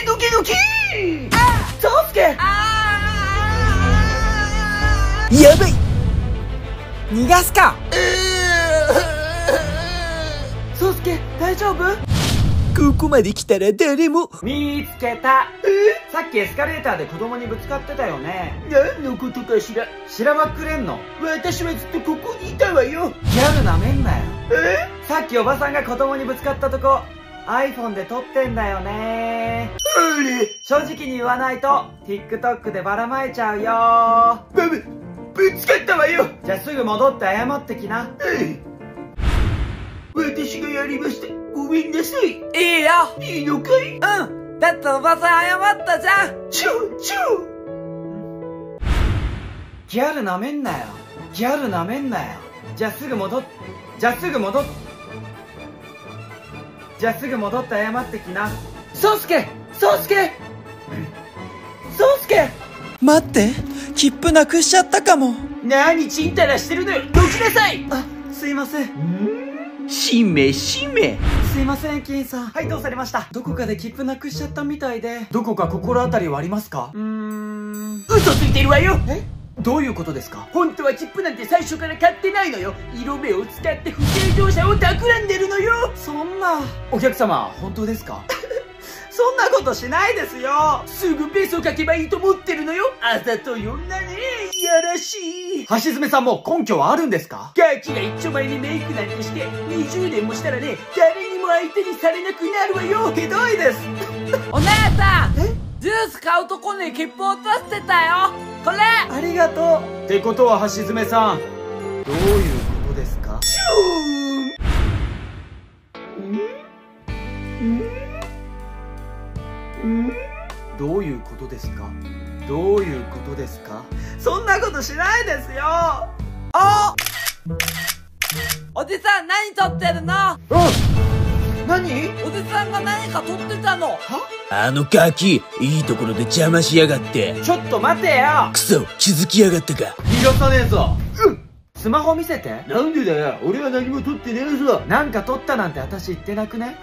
キドキドキー。サスケ、やばい、逃がすか。サスケ大丈夫？ここまで来たら誰も見つけた。さっきエスカレーターで子供にぶつかってたよね。何のことかしら。しらばっくれんの。私はずっとここにいたわよ。ギャルなめんなよ。さっきおばさんが子供にぶつかったとこ iPhone で撮ってんだよね。あれ、正直に言わないと TikTok でばらまいちゃうよ。ぶつかったわよ。じゃあすぐ戻って謝ってきな。私がやりました、ごめんなさい。いいよ。いいのかい？うん。だっておばさん謝ったじゃん。ギャルなめんなよ。ギャルなめんなよ。じゃあすぐ戻って謝ってきな。ソウスケ待って、切符なくしちゃったかも。何ちんたらしてるのよ、どきなさい。あ、すいません。しめすいません、キンさん。はい、どうされました？どこかで切符なくしちゃったみたいで。どこか心当たりはありますか？嘘ついてるわよ。え？どういうことですか？本当は切符なんて最初から買ってないのよ。色目を使って不正乗車を企んでるのよ。そんな。お客様、本当ですか？そんなことしないですよ。すぐペースを書けばいいと思ってるのよ。あざとい女ね、いやらしい。橋爪さんも根拠はあるんですか？ガキが一丁前にメイクなんてして20年もしたらね、誰にも相手にされなくなるわよ。ひどいです。お姉さん、ジュース買うとこに切符落としてたよ。これありがとう。ってことは橋爪さん、どういうことですか？シューン。どういうことですか？どういうことですか？そんなことしないですよ。あ、おじさん何撮ってるの？何？おじさんが何か撮ってたの。あのガキ、いいところで邪魔しやがって。ちょっと待てよ。クソ、気づきやがったか。逃がさねえぞ。スマホ見せて。なんでだよ、俺は何も撮ってねえぞ。なんか撮ったなんて私言ってなくね？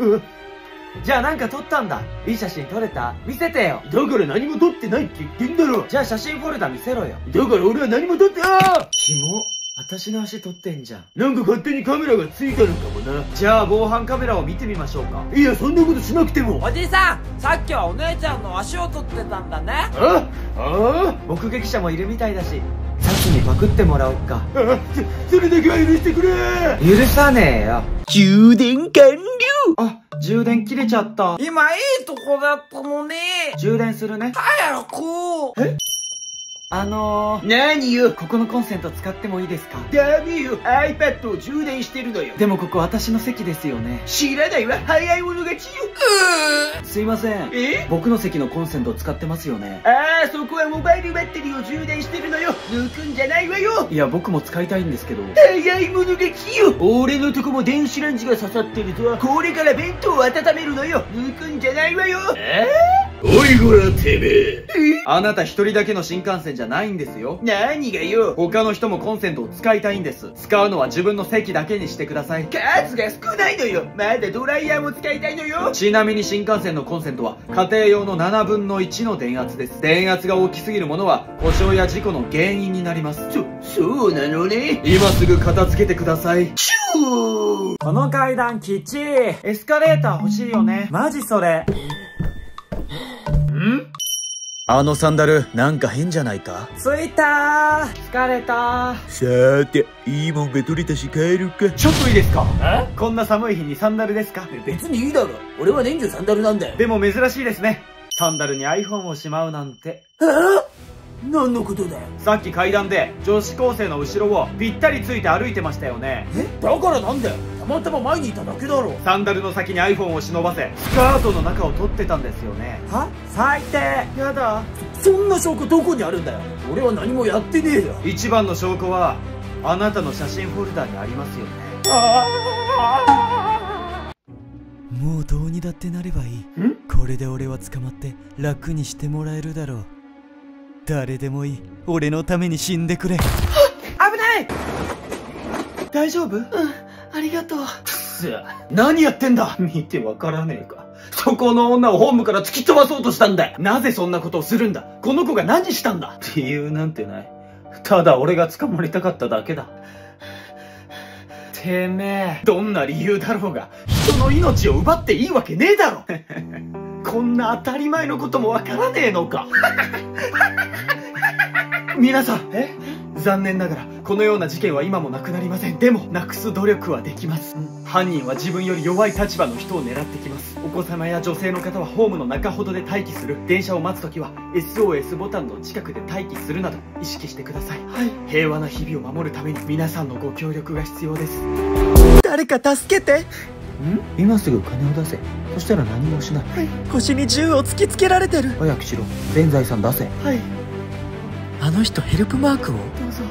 じゃあなんか撮ったんだ。いい写真撮れた？見せてよ。だから何も撮ってないって言ってんだろ。じゃあ写真フォルダ見せろよ。だから俺は何も撮って。ああ、キモ。私の足撮ってんじゃん。なんか勝手にカメラがついたのかもな。じゃあ防犯カメラを見てみましょうか。いや、そんなことしなくても。おじさん、さっきはお姉ちゃんの足を撮ってたんだね。目撃者もいるみたいだし、サツにパクってもらおっか。それだけは許してくれ。許さねえよ。充電完了。あ、充電切れちゃった。今いいとこだったのに。充電するね。早く。何よ。ここのコンセント使ってもいいですか？ダメよ。iPad を充電してるのよ。でもここ私の席ですよね。知らないわ。早い者勝ちよ。すいません。僕の席のコンセント使ってますよね。ああ、そこはモバイルバッテリーを充電してるのよ。抜くんじゃないわよ。いや、僕も使いたいんですけど。早い者勝ちよ。俺のとこも電子レンジが刺さってるぞ。これから弁当を温めるのよ。抜くんじゃないわよ。おいこら、てめえ。あなた一人だけの新幹線じゃないんですよ。何がよ。他の人もコンセントを使いたいんです。使うのは自分の席だけにしてください。数が少ないのよ。まだドライヤーも使いたいのよ。ちなみに新幹線のコンセントは家庭用の7分の1の電圧です。電圧が大きすぎるものは故障や事故の原因になります。そうなのね。今すぐ片付けてください。この階段きちい。エスカレーター欲しいよね。マジそれ。あのサンダル、なんか変じゃないか？着いたー。疲れたー。さーて、いいもんが取れたし帰るか。ちょっといいですか？こんな寒い日にサンダルですか？別にいいだろ。俺は年中サンダルなんだよ。でも珍しいですね。サンダルに iPhone をしまうなんて。何のことだよ。さっき階段で女子高生の後ろをぴったりついて歩いてましたよね。だからなんだよ。たまたま前にいただけだろ。サンダルの先に iPhone を忍ばせ、スカートの中を取ってたんですよね。は？最低。やだ。そんな証拠どこにあるんだよ。俺は何もやってねえよ。一番の証拠はあなたの写真フォルダにありますよね。もうどうにだってなればいい。これで俺は捕まって楽にしてもらえるだろう。誰でもいい。俺のために死んでくれ。危ない。大丈夫？ありがとう。くっ、何やってんだ。見てわからねえか。そこの女をホームから突き飛ばそうとしたんだよ。なぜそんなことをするんだ。この子が何したんだ。理由なんてない。ただ俺が捕まりたかっただけだ。てめえ、どんな理由だろうが、人の命を奪っていいわけねえだろ。こんな当たり前のこともわからねえのか。皆さん、残念ながらこのような事件は今もなくなりません。でもなくす努力はできます。犯人は自分より弱い立場の人を狙ってきます。お子様や女性の方はホームの中ほどで待機する。電車を待つときは SOS ボタンの近くで待機するなど意識してください。はい、平和な日々を守るために皆さんのご協力が必要です。誰か助けて。今すぐ金を出せ。そしたら何もしない。はい、腰に銃を突きつけられてる。早くしろ。全財産出せ。はい、あの人ヘルプマークをどうぞ。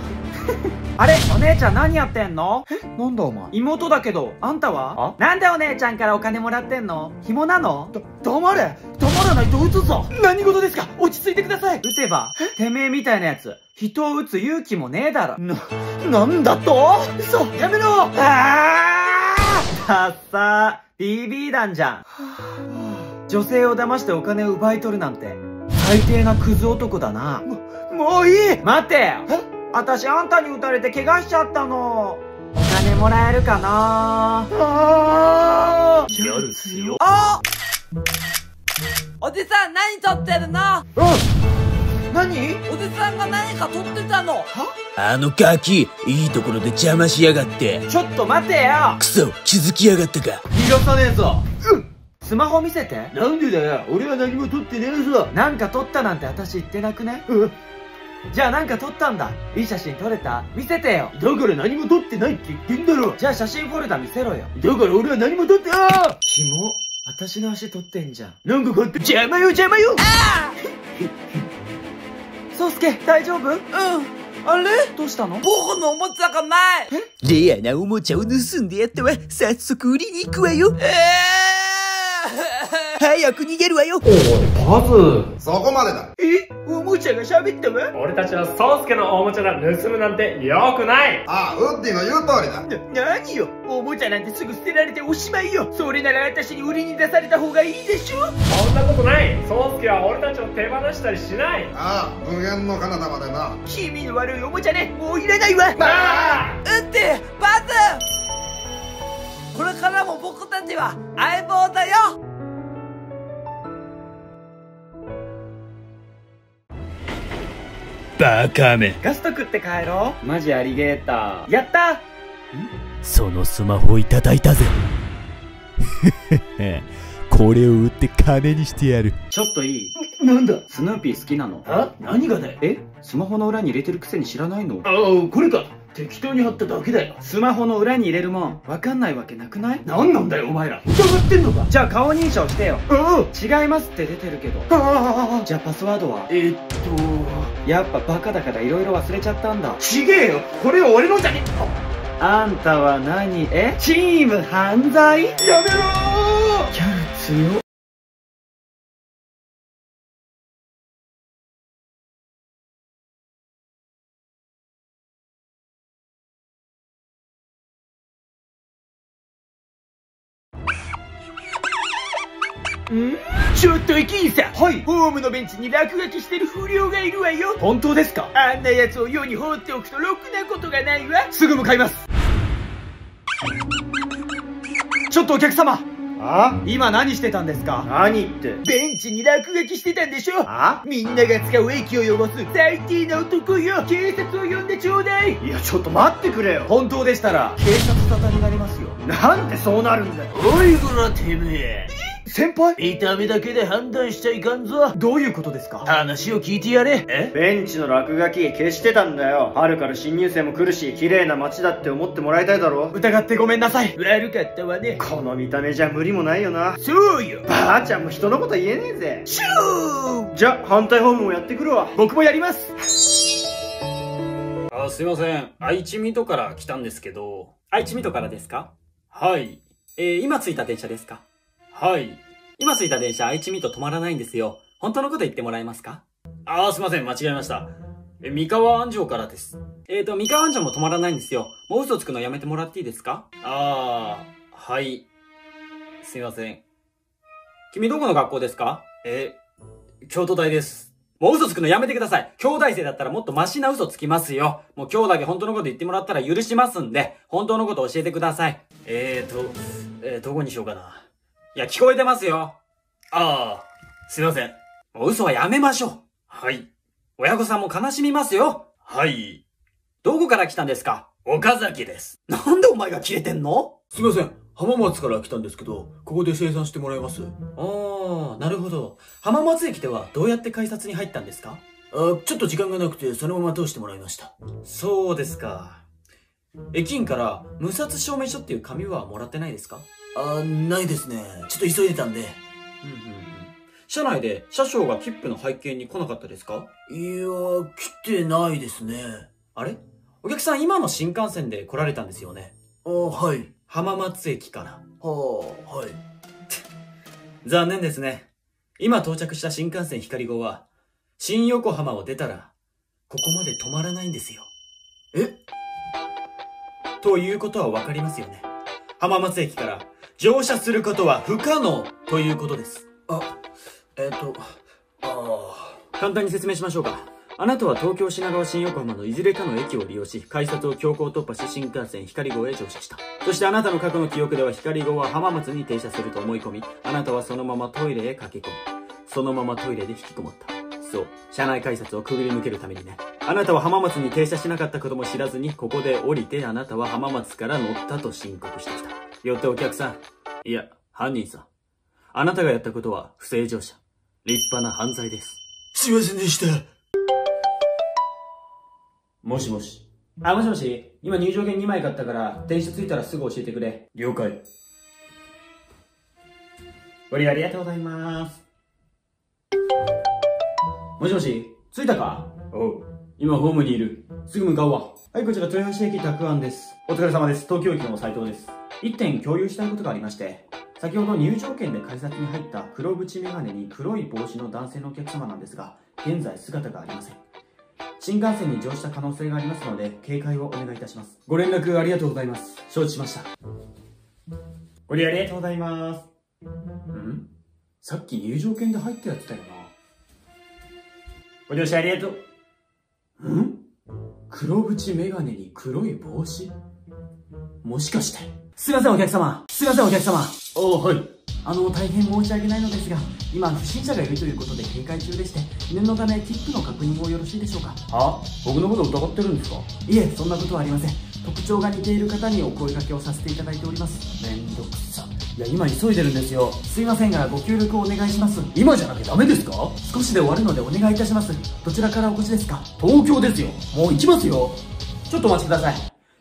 あれ、お姉ちゃん何やってんの？え、なんだお前。妹だけど、あんたは？なんでお姉ちゃんからお金もらってんの？紐なの？黙れ。黙らないと撃つぞ。何事ですか？落ち着いてください。撃てば、てめえみたいなやつ、人を撃つ勇気もねえだろ。なんだと？嘘、やめろ。だっさー、BB 弾じゃん。女性を騙してお金を奪い取るなんて、最低なクズ男だな。もういい。待てよ。私あんたに撃たれて怪我しちゃったの。お金もらえるかな。ああ、やるすよ。あおじさん何撮ってるの？何？おじさんが何か撮ってたの。あのガキ、いいところで邪魔しやがって。ちょっと待てよ。クソ、気づきやがったか。逃がさねえぞ。スマホ見せて。なんでだよ、俺は何も撮ってねえぞ。なんか撮ったなんて私言ってなくね？じゃあなんか撮ったんだ。いい写真撮れた？見せてよ。だから何も撮ってないって言ってんだろ。じゃあ写真フォルダ見せろよ。だから俺は何も撮って。ああ、キモ。私の足撮ってんじゃん。なんか勝手。邪魔よ邪魔よ。ああソウスケ、大丈夫？うん。あれどうしたの？僕のおもちゃがない。レアなおもちゃを盗んでやったわ。早速売りに行くわよ。早く逃げるわよ。おいパズ、そこまでだ。え、おもちゃが喋ったわ。俺たちのソウスケのおもちゃが盗むなんてよくない。ああ、ウッディの言う通りだ。何よ、おもちゃなんてすぐ捨てられておしまいよ。それなら私に売りに出された方がいいでしょ。そんなことない。ソウスケは俺たちを手放したりしない。ああ、無限の彼方までな。気味の悪いおもちゃね、もういらないわ。ああ、ウッディ、パズ、これからも僕たちは相棒だよ。バカめ。ガスト食って帰ろう。マジアリゲーター。やった。そのスマホをいただいたぜ。これを売って金にしてやる。ちょっといい？なんだ？スヌーピー好きなの？は？何がだよ。え？スマホの裏に入れてるくせに知らないの？ああ、これか。適当に貼っただけだよ。スマホの裏に入れるもんわかんないわけなくない？何なんだよお前ら。疑ってんのか？じゃあ顔認証してよ。違いますって出てるけど。じゃあパスワードは？やっぱバカだから色々忘れちゃったんだ。ちげえよ、これは俺のじゃね。あんたは何？チーム犯罪？やめろー。キャル強っ。ちょっと駅員さん。はい。ホームのベンチに落書きしてる不良がいるわよ。本当ですか？あんな奴を世に放っておくとろくなことがないわ。すぐ向かいます。ちょっとお客様。あ？今何してたんですか？何って。ベンチに落書きしてたんでしょ。あ？みんなが使う駅を汚す最低な男よ、警察を呼んでちょうだい。いや、ちょっと待ってくれよ。本当でしたら警察沙汰になりますよ。なんでそうなるんだよ。おいこらてめえ。先輩、見た目だけで判断しちゃいかんぞ。どういうことですか？話を聞いてやれ。ベンチの落書き消してたんだよ。春から新入生も来るし、綺麗な街だって思ってもらいたいだろ。疑ってごめんなさい。悪かったわね。この見た目じゃ無理もないよな。そうよ、ばあちゃんも人のこと言えねえぜ。シュー。じゃあ反対ホームもやってくるわ。僕もやります。あ、すいません。愛知水戸から来たんですけど。愛知水戸からですか？はい。今着いた電車ですか？はい。今着いた電車、愛知水戸止まらないんですよ。本当のこと言ってもらえますか？ああ、すいません。間違えました。三河安城からです。三河安城も止まらないんですよ。もう嘘つくのやめてもらっていいですか？ああ、はい。すいません。君どこの学校ですか？京都大です。もう嘘つくのやめてください。兄弟生だったらもっとマシな嘘つきますよ。もう今日だけ本当のこと言ってもらったら許しますんで、本当のこと教えてください。どこにしようかな。いや、聞こえてますよ。ああ、すいません。もう嘘はやめましょう。はい。親御さんも悲しみますよ。はい。どこから来たんですか？岡崎です。なんでお前がキレてんの？すいません。浜松から来たんですけど、ここで生産してもらえます？ああ、なるほど。浜松駅ではどうやって改札に入ったんですか？ちょっと時間がなくて、そのまま通してもらいました。そうですか。駅員から無殺証明書っていう紙はもらってないですか？ないですね。ちょっと急いでたんで。車内で車掌が切符の背景に来なかったですか？いや、来てないですね。あれ？お客さん今の新幹線で来られたんですよね？はい。浜松駅から。はい。残念ですね。今到着した新幹線ひかり号は、新横浜を出たら、ここまで止まらないんですよ。え？ということはわかりますよね。浜松駅から乗車することは不可能ということです。簡単に説明しましょうか。あなたは東京品川新横浜のいずれかの駅を利用し、改札を強行突破し、新幹線ひかり号へ乗車した。そしてあなたの過去の記憶ではひかり号は浜松に停車すると思い込み、あなたはそのままトイレへ駆け込む。そのままトイレで引きこもった。そう、車内改札をくぐり抜けるためにね。あなたは浜松に停車しなかったことも知らずに、ここで降りてあなたは浜松から乗ったと申告してきた。よってお客さん、いや、犯人さん。あなたがやったことは不正乗車。立派な犯罪です。すいませんでした。もしもし。もしもし。今入場券2枚買ったから、電車着いたらすぐ教えてくれ。了解。ご利用ありがとうございます。もしもし。着いたか？おう。今ホームにいる。すぐ向かうわ。はい、こちら豊橋駅たくあんです。お疲れ様です。東京駅の斉藤です。一点共有したいことがありまして、先ほど入場券で改札に入った黒縁メガネに黒い帽子の男性のお客様なんですが、現在姿がありません。新幹線に乗車した可能性がありますので、警戒をお願いいたします。ご連絡ありがとうございます。承知しました。ご利用ありがとうございます。ん？さっき入場券で入ったやつだよな。ご乗車ありがとう。ん？黒縁メガネに黒い帽子？もしかして。すいませんお客様。おー、はい。大変申し訳ないのですが、今、不審者がいるということで警戒中でして、念のため、切符の確認をよろしいでしょうか。は？僕のことを疑ってるんですか？いえ、そんなことはありません。特徴が似ている方にお声掛けをさせていただいております。めんどくさ。いや、今急いでるんですよ。すいませんが、ご協力をお願いします。今じゃなきゃダメですか？少しで終わるのでお願いいたします。どちらからお越しですか？東京ですよ。もう行きますよ。ちょっとお待ちください。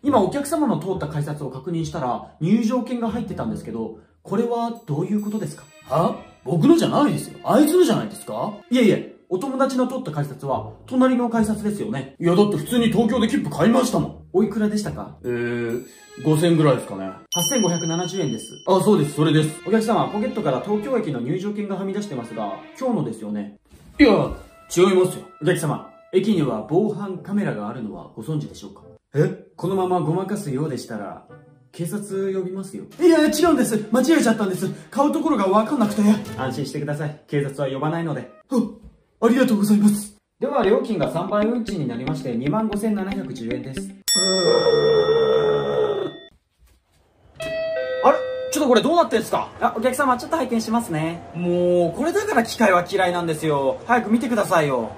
今、お客様の通った改札を確認したら、入場券が入ってたんですけど、これはどういうことですか？は？僕のじゃないですよ。あいつのじゃないですか？いえいえ、お友達の取った改札は、隣の改札ですよね。いや、だって普通に東京で切符買いましたもん。おいくらでしたか？5000ぐらいですかね。8570円です。あ、そうです、それです。お客様、ポケットから東京駅の入場券がはみ出してますが、今日のですよね。いや、違いますよ。お客様、駅には防犯カメラがあるのはご存知でしょうか？え？このままごまかすようでしたら、警察呼びますよ。いや、違うんです。間違えちゃったんです。買うところが分かんなくて。安心してください。警察は呼ばないので。ありがとうございます。では、料金が3倍運賃になりまして、25,710円です。あれ？ちょっとこれどうなってんすか？お客様、ちょっと拝見しますね。もう、これだから機械は嫌いなんですよ。早く見てくださいよ。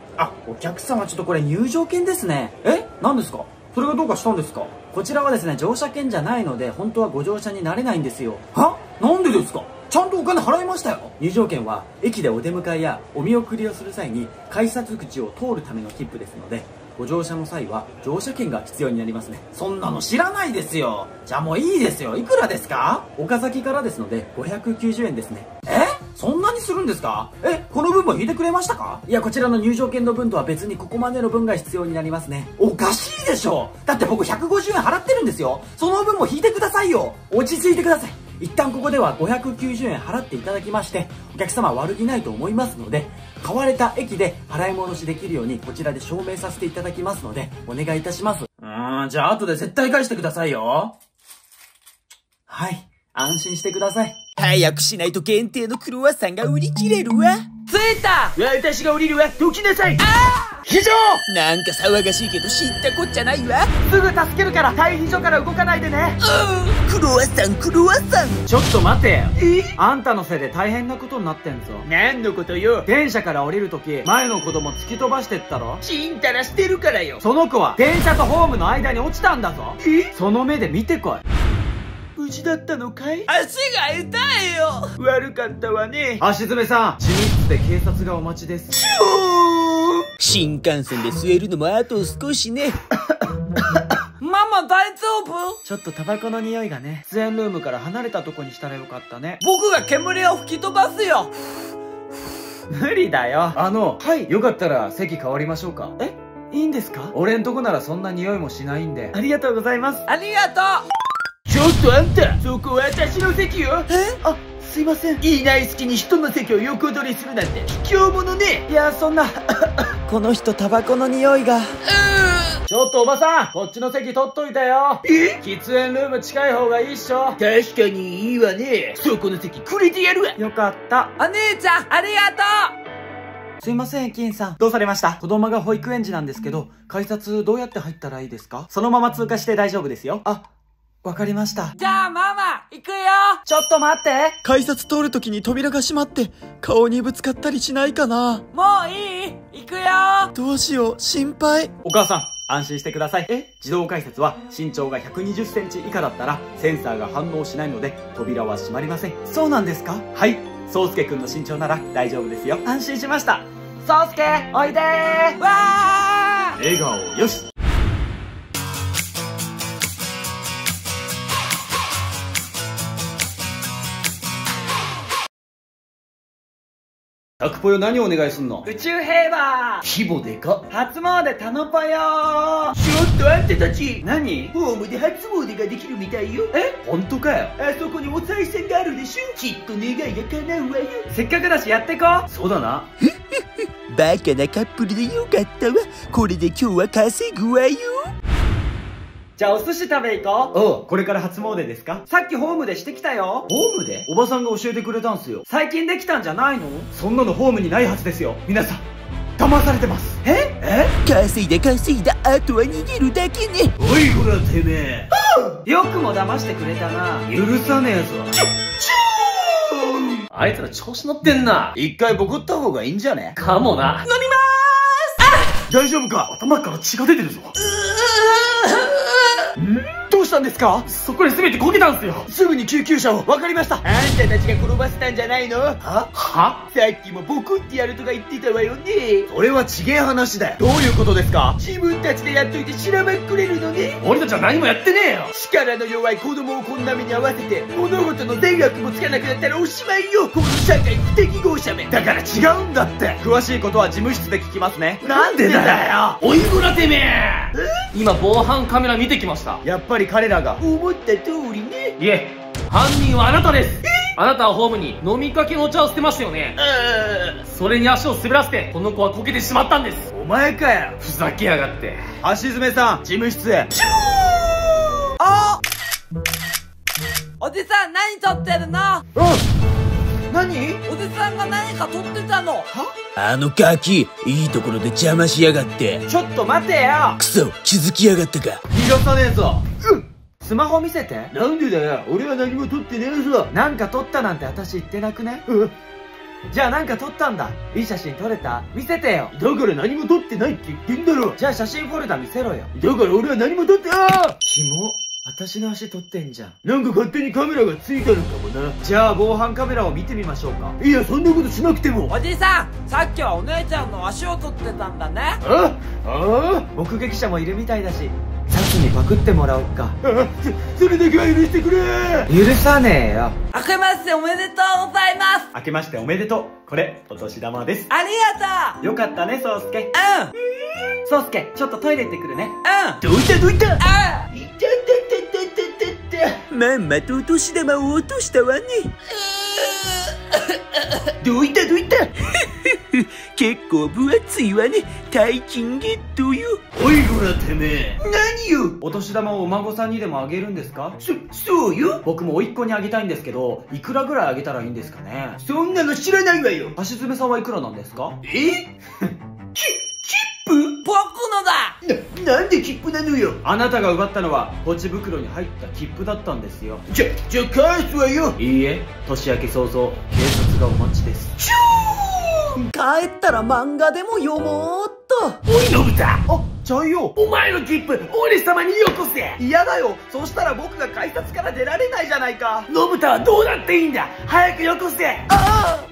お客様、ちょっとこれ入場券ですね。何ですか？それがどうかしたんですか？こちらはですね、乗車券じゃないので、本当はご乗車になれないんですよ。は？なんでですか？ちゃんとお金払いましたよ。入場券は、駅でお出迎えやお見送りをする際に、改札口を通るための切符ですので、ご乗車の際は、乗車券が必要になりますね。そんなの知らないですよ。じゃあもういいですよ。いくらですか？岡崎からですので、590円ですね。そんなにするんですか？この分も引いてくれましたか？いや、こちらの入場券の分とは別にここまでの分が必要になりますね。おかしいでしょ？だって僕150円払ってるんですよ。その分も引いてくださいよ。落ち着いてください。一旦ここでは590円払っていただきまして、お客様は悪気ないと思いますので、買われた駅で払い戻しできるようにこちらで証明させていただきますので、お願いいたします。じゃあ後で絶対返してくださいよ。はい、安心してください。早くしないと限定のクロワッサンが売り切れるわ。着いた。私が降りるわ。どきなさい。ああ、非常。なんか騒がしいけど知ったこっちゃないわ。すぐ助けるから退避所から動かないでね。うん。クロワッサンクロワッサン。ちょっと待てよ。あんたのせいで大変なことになってんぞ。何のことよ。電車から降りるとき前の子供突き飛ばしてったろ。ちんたらしてるからよ。その子は電車とホームの間に落ちたんだぞ。その目で見てこい。無事だったのかい？足が痛いよ。悪かったわね。足爪さん、地密で警察がお待ちです。新幹線で吸えるのもあと少しね。ママ大丈夫？ちょっとタバコの匂いがね。喫煙ルームから離れたとこにしたらよかったね。僕が煙を吹き飛ばすよ。無理だよ。はい、よかったら席変わりましょうか。え、いいんですか？俺んとこならそんな匂いもしないんで。ありがとうございます。ありがとう。ちょっとあんた、そこ私の席よ。え？あ、すいません。いない隙に人の席を横取りするなんて卑怯者ね。いや、そんなこの人タバコの匂いが。ちょっとおばさん、こっちの席取っといたよ。え？喫煙ルーム近い方がいいっしょ。確かにいいわね。そこの席くれてやるわ。よかった。お姉ちゃん、ありがとう。すいません、駅員さん。どうされました？子供が保育園児なんですけど、改札どうやって入ったらいいですか？そのまま通過して大丈夫ですよ。あ、わかりました。じゃあママ、行くよ。ちょっと待って。改札通るときに扉が閉まって、顔にぶつかったりしないかな。もういい？行くよ。どうしよう、心配。お母さん、安心してください。自動改札は身長が120センチ以下だったら、センサーが反応しないので、扉は閉まりません。そうなんですか？はい。そうすけくんの身長なら大丈夫ですよ。安心しました。そうすけ、おいでー。わー！笑顔よし。タクポよ、何をお願いすんの？宇宙平和。規模でか。初詣頼ぽよ。ちょっとあんたたち。何？ホームで初詣ができるみたいよ。え？ほんとかよ。あそこにお賽銭があるでしょ。きっと願いが叶うわよ。せっかくだしやってこう。そうだな。バカなカップルでよかったわ。これで今日は稼ぐわよ。じゃあお寿司食べ行こう。おう、これから初詣ですか？さっきホームでしてきたよ。ホームで？おばさんが教えてくれたんすよ。最近できたんじゃないの？そんなのホームにないはずですよ。皆さん、騙されてます。え？稼いだ稼いだ、あとは逃げるだけね。おいこらてめえ。よくも騙してくれたな。許さねえぞ。あいつら調子乗ってんな。一回ボコった方がいいんじゃね？かもな。飲みまーす。大丈夫か？頭から血が出てるぞ。どうしたんですか？そこに全てこけたんすよ。すぐに救急車を。わかりました。あんたたちが転ばせたんじゃないの？は？さっきもボコってやるとか言ってたわよね。それはちげえ話だよ。どういうことですか？自分たちでやっといて知らばっくれるのね。俺たちは何もやってねえよ。力の弱い子供をこんな目に合わせて物事の善悪もつかなくなったらおしまいよ。この社会不適合者めだから違うんだって。詳しいことは事務室で聞きますね。なんでだよ。おいこらてめえ。今防犯カメラ見てきました。やっぱり彼らが思った通りね。いえ、犯人はあなたです。あなたはホームに飲みかけのお茶を捨てましたよね。それに足を滑らせてこの子はこけてしまったんです。お前かよ。ふざけやがって。足爪さん、事務室へ。あっ、おじさん、何撮ってるの？何？おじさんが何か撮ってたの。ガキ、いいところで邪魔しやがって。ちょっと待てよ。クソ、気づきやがったか。逃がさねえぞ。スマホ見せて。なんでだよ。俺は何も撮ってねえぞ。なんか撮ったなんて私言ってなくね？じゃあなんか撮ったんだ。いい写真撮れた？見せてよ。だから何も撮ってないって言ってんだろ。じゃあ写真フォルダ見せろよ。だから俺は何も撮って。キモ。私の足取ってんじゃん。なんか勝手にカメラがついてるかもな。じゃあ防犯カメラを見てみましょうか。いや、そんなことしなくても。おじさん、さっきはお姉ちゃんの足を取ってたんだね。目撃者もいるみたいだし、サツにパクってもらおうか。それだけは許してくれ。許さねえよ。明けましておめでとうございます。明けましておめでとう。これ、お年玉です。ありがとう。よかったね、そうすけ。そうすけ、ちょっとトイレ行ってくるね。どういたどういた。いっちゃった。まんまとお年玉を落としたわね。どういたどういた。結構分厚いわね。大金ゲットよ。おいこらてめえ。何よ。お年玉をお孫さんにでもあげるんですか？そうよ。僕もおいっ子にあげたいんですけど、いくらぐらいあげたらいいんですかね？そんなの知らないわよ。橋爪さんはいくらなんですか？チップ？僕のだ。なんで切符なのよ。あなたが奪ったのはポチ袋に入った切符だったんですよ。じゃ返すわよ。いいえ、年明け早々警察がお待ちです。チューン。帰ったら漫画でも読もうっと。おいのぶた。あ、ちゃんよ。お前の切符俺様によこせ。嫌だよ。そしたら僕が改札から出られないじゃないか。のぶたはどうなっていいんだ。早くよこせ。ああ、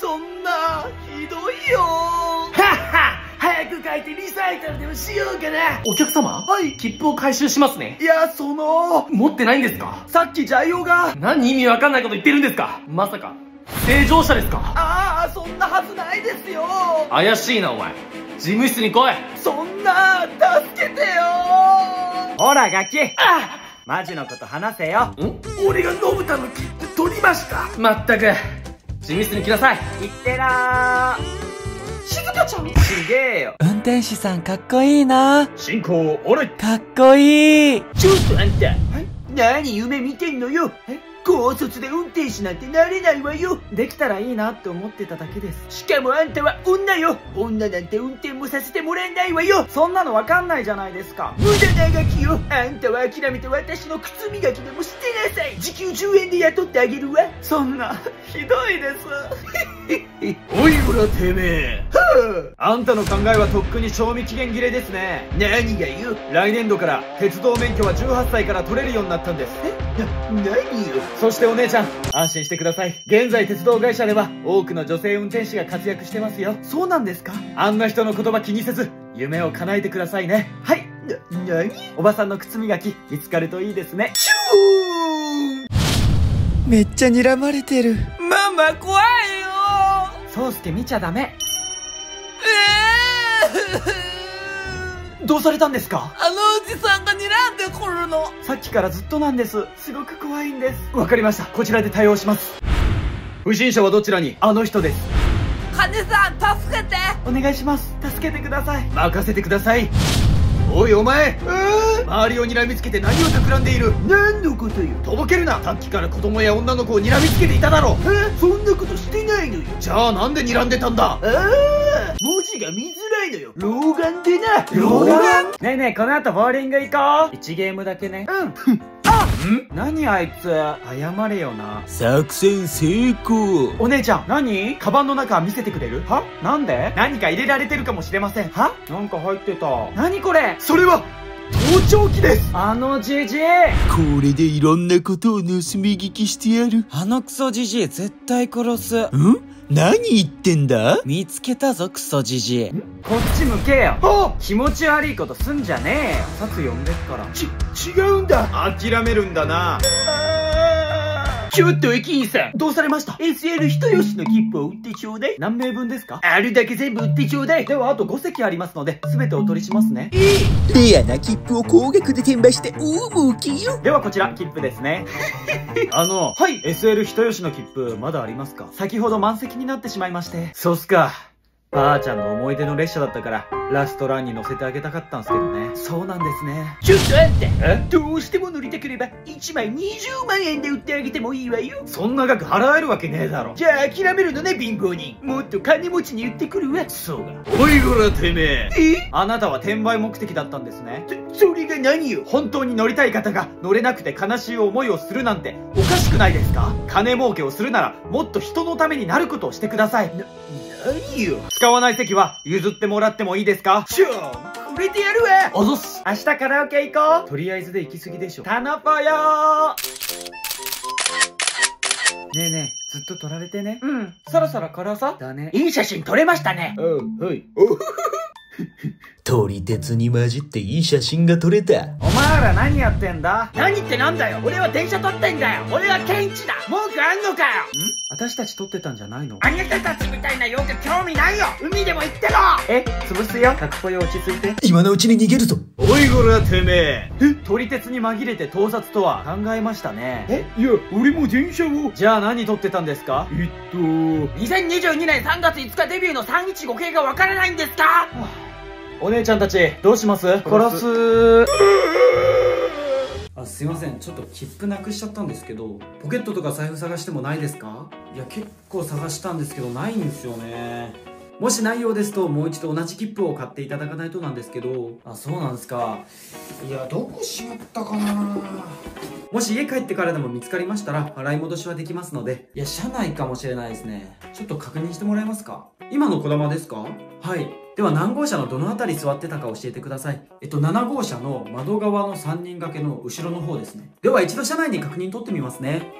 そんなひどいよ。はっは、早く書いてリサイタルでもしようかな。お客様、はい、切符を回収しますね。いや、持ってないんですか？さっきジャイオが。何意味わかんないこと言ってるんですか？まさか、正常者ですか？ああ、そんなはずないですよ。怪しいな、お前。事務室に来い。そんな、助けてよ。ほら、ガキ。あ、マジのこと話せよ。ん？俺がのぶたの切符取りました。まったく、事務室に来なさい。いってらー。静香ちゃんすげえよ。運転手さんかっこいいな。進行おれ。かっこいい。ちょっとあんた、何夢見てんのよ。高卒で運転手なんてなれないわよ。できたらいいなって思ってただけです。しかもあんたは女よ。女なんて運転もさせてもらえないわよ。そんなのわかんないじゃないですか。無駄なガキよ。あんたは諦めて私の靴磨きでもしてなさい。時給10円で雇ってあげるわ。そんなひどいですおいこらてめえ。あんたの考えはとっくに賞味期限切れですね。何がよ。来年度から鉄道免許は18歳から取れるようになったんです。何よ。そしてお姉ちゃん、安心してください。現在鉄道会社では多くの女性運転手が活躍してますよ。そうなんですか。あんな人の言葉気にせず夢を叶えてくださいね。はい。何？おばさんの靴磨き見つかるといいですね。シュー。めっちゃ睨まれてる。ママ怖いよ。そうすけ見ちゃダメ。どうされたんですか？あのおじさんが睨んでくるの。さっきからずっとなんです。すごく怖いんです。わかりました。こちらで対応します。不審者はどちらに？あの人です。金さん助けて。お願いします。助けてください。任せてください。おいお前、周りを睨みつけて何を企んでいる？何のことよ。とぼけるな。さっきから子供や女の子を睨みつけていただろ。そんなことしてないのよ。じゃあなんで睨んでたんだ？文字が見づらいのよ。老眼でな。老眼。ねえねえ、この後ボーリング行こう。1ゲームだけね。うんあん。何あいつ、謝れよな。作戦成功。お姉ちゃん、何？カバンの中見せてくれる？は？なんで？何か入れられてるかもしれません。は？なんか入ってた。何これ？それは盗聴器です。あのジジイ、これでいろんなことを盗み聞きしてやる。あのクソジジイ絶対殺す。ん？何言ってんだ？見つけたぞクソジジイ。こっち向けよ。あ、気持ち悪いことすんじゃねえよ。殺呼んでっから。違うんだ。諦めるんだな。ちょっと駅員さん、どうされました？ SL 人吉の切符を売ってちょうだい。何名分ですか？あるだけ全部売ってちょうだい。ではあと5席ありますので全てお取りしますね。レアな切符を高額で転売して大儲けよ。ではこちら切符ですね。はい、 SL 人吉の切符まだありますか？先ほど満席になってしまいまして。そうっすか。ばあちゃんの思い出の列車だったからラストランに乗せてあげたかったんですけどね。そうなんですね。ちょっとあんた、どうしても乗りたければ1枚20万円で売ってあげてもいいわよ。そんな額払えるわけねえだろ。じゃあ諦めるのね、貧乏人。もっと金持ちに言ってくるわ。そうだ。おいこらてめえ。あなたは転売目的だったんですね。それが何よ。本当に乗りたい方が乗れなくて悲しい思いをするなんておかしくないですか？金儲けをするならもっと人のためになることをしてください。何よ。使わない席は譲ってもらってもいいですか？ちょー、これでやるわ。あざっす。明日カラオケ行こう。とりあえずで行き過ぎでしょ。タナポよー。ねえねえ、ずっと撮られてね。うん、そろそろこれをさ。だね。いい写真撮れましたね。うん、はい。撮り鉄に混じっていい写真が撮れた。お前ら何やってんだ？何ってなんだよ。俺は電車撮ってんだよ。俺はケンイチだ。文句あんのかよ。ん？私たち撮ってたんじゃないの？あなたたちみたいな妖怪興味ないよ。海でも行ってろ。え、潰すよ。かっこよ、落ち着いて。今のうちに逃げるぞ。おいこらてめえ。え、撮り鉄に紛れて盗撮とは考えましたね。え、いや、俺も電車を。じゃあ何撮ってたんですか？2022年3月5日デビューの315系がわからないんですか？はあ、お姉ちゃんたち、どうします？殺す。あ、すいません、ちょっと切符なくしちゃったんですけど、ポケットとか財布探してもないですか？いや、結構探したんですけどないんですよね。もしないようですと、もう一度同じ切符を買っていただかないとなんですけど。あ、そうなんですか。いや、どこしまったかな。もし家帰ってからでも見つかりましたら払い戻しはできますので。いや、車内かもしれないですね。ちょっと確認してもらえますか？今のこだまですか？はい。では何号車のどの辺り座ってたか教えてください。7号車の窓側の3人掛けの後ろの方ですね。では一度車内に確認取ってみますね。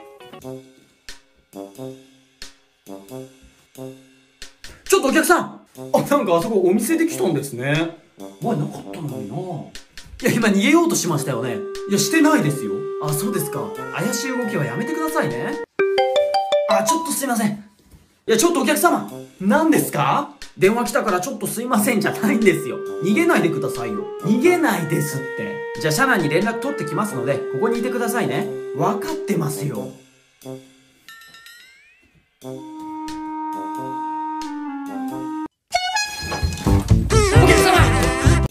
ちょっとお客さん、あ、なんかあそこお店で来たんですね。前なかったのにな。いや、今逃げようとしましたよね。いや、してないですよ。あ、そうですか。怪しい動きはやめてくださいね。あ、ちょっとすいません。いや、ちょっとお客様、何ですか？電話来たからちょっとすいませんじゃないんですよ。逃げないでくださいよ。逃げないですって。じゃあ車内に連絡取ってきますので、ここにいてくださいね。わかってますよ。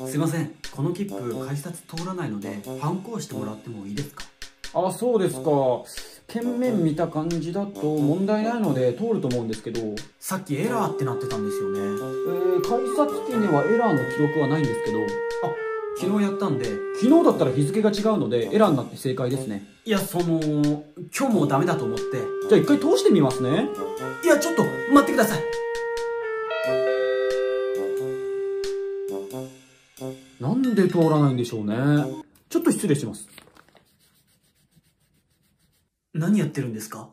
すいません、この切符改札通らないのでハンコをしてもらってもいいですか？あ、そうですか。券面見た感じだと問題ないので通ると思うんですけど。さっきエラーってなってたんですよね。改札機にはエラーの記録はないんですけど。あ、昨日やったんで。昨日だったら日付が違うのでエラーになって正解ですね。いや、今日もダメだと思って。じゃあ一回通してみますね。いや、ちょっと待ってください。なんで通らないんでしょうね。ちょっと失礼します。何やってるんですか？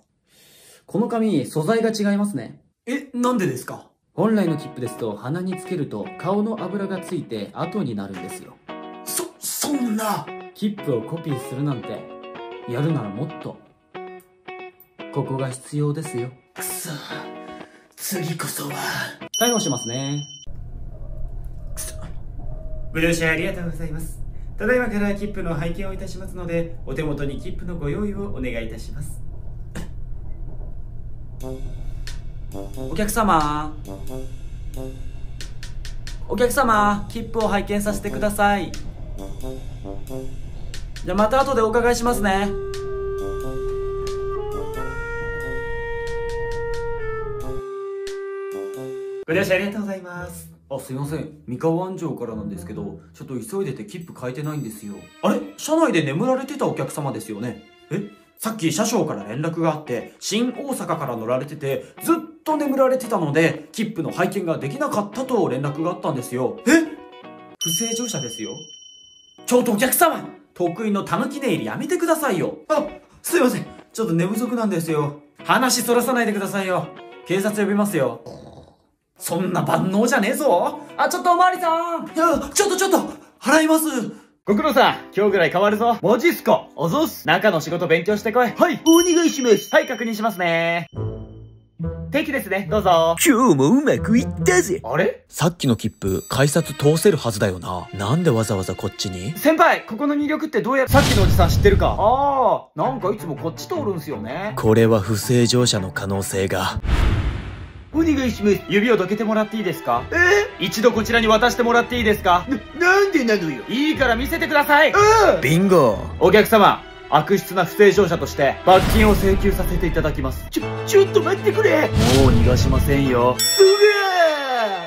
この紙、素材が違いますね。え、なんでですか？本来の切符ですと、鼻につけると顔の油がついて後になるんですよ。そんな切符をコピーするなんて、やるならもっとここが必要ですよ。くそ、次こそは逮捕しますね。くそ、ご乗車ありがとうございます。ただいまから切符の拝見をいたしますので、お手元に切符のご用意をお願いいたします。お客様、お客様、切符を拝見させてください。じゃあまた後でお伺いしますね。ご乗車ありがとうございます。あ、すいません、三河安城からなんですけど、ちょっと急いでて切符買えてないんですよ。あれ、車内で眠られてたお客様ですよね。え、さっき車掌から連絡があって、新大阪から乗られててずっと眠られてたので切符の拝見ができなかったと連絡があったんですよ。え、不正乗車ですよ。ちょっとお客様、得意のたぬき寝入りやめてくださいよ。あ、すいません、ちょっと寝不足なんですよ。話そらさないでくださいよ。警察呼びますよ。そんな万能じゃねえぞ。あ、ちょっとおまわりさん。いや、ちょっと払います。ご苦労さん、今日ぐらい変わるぞ。マジっすか？あざっす。中の仕事勉強してこい。はい、お願いします。はい、確認しますね。定期ですね、どうぞ。今日もうまくいったぜ。あれ？さっきの切符、改札通せるはずだよな。なんでわざわざこっちに？先輩、ここの魅力ってどうやって？さっきのおじさん知ってるか？あー、なんかいつもこっち通るんすよね。これは不正乗車の可能性が。お願いします。指をどけてもらっていいですか？一度こちらに渡してもらっていいですか？なんでなのよ。いいから見せてください。ビンゴ。お客様、悪質な不正乗車として罰金を請求させていただきます。ちょっと待ってくれ。もう逃がしませんよ。それ。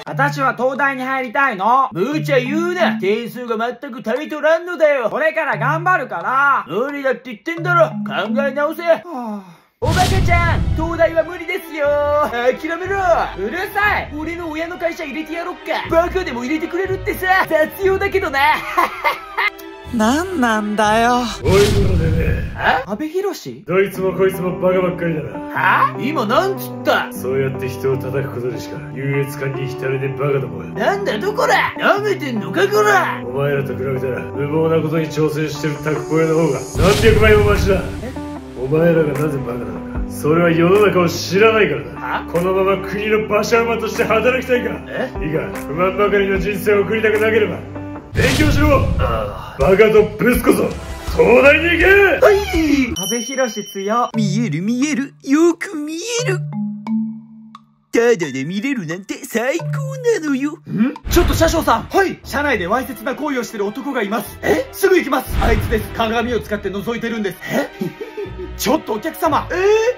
私は東大に入りたいの。無茶言うな。点数が全く足りとらんのだよ。これから頑張るから。無理だって言ってんだろ。考え直せ。はあ、おばかちゃん、東大は無理ですよ。諦めろ。うるさい。俺の親の会社入れてやろっか。バカでも入れてくれるってさ。雑用だけどな。何なんだよ。おいこのてめえ。阿部寛？どいつもこいつもバカばっかりだな。はあ？今なんつった？そうやって人を叩くことでしか優越感に浸れねえバカどもが。なんだとこら、舐めてんのかこら。お前らと比べたら無謀なことに挑戦してるタクポヤの方が何百倍もマシだ。お前らがなぜバカなのか、それは世の中を知らないからだ。このまま国の馬車馬として働きたいか。いいか、不満ばかりの人生を送りたくなければ勉強しろ。バカとブスこそ東大に行け。はい、阿部寛強。見える見える、よく見える。ただで見れるなんて最高なのよ。ん？ちょっと車掌さん。はい。車内でわいせつな行為をしてる男がいます。え？すぐ行きます。あいつです。鏡を使って覗いてるんです。え？ちょっとお客様。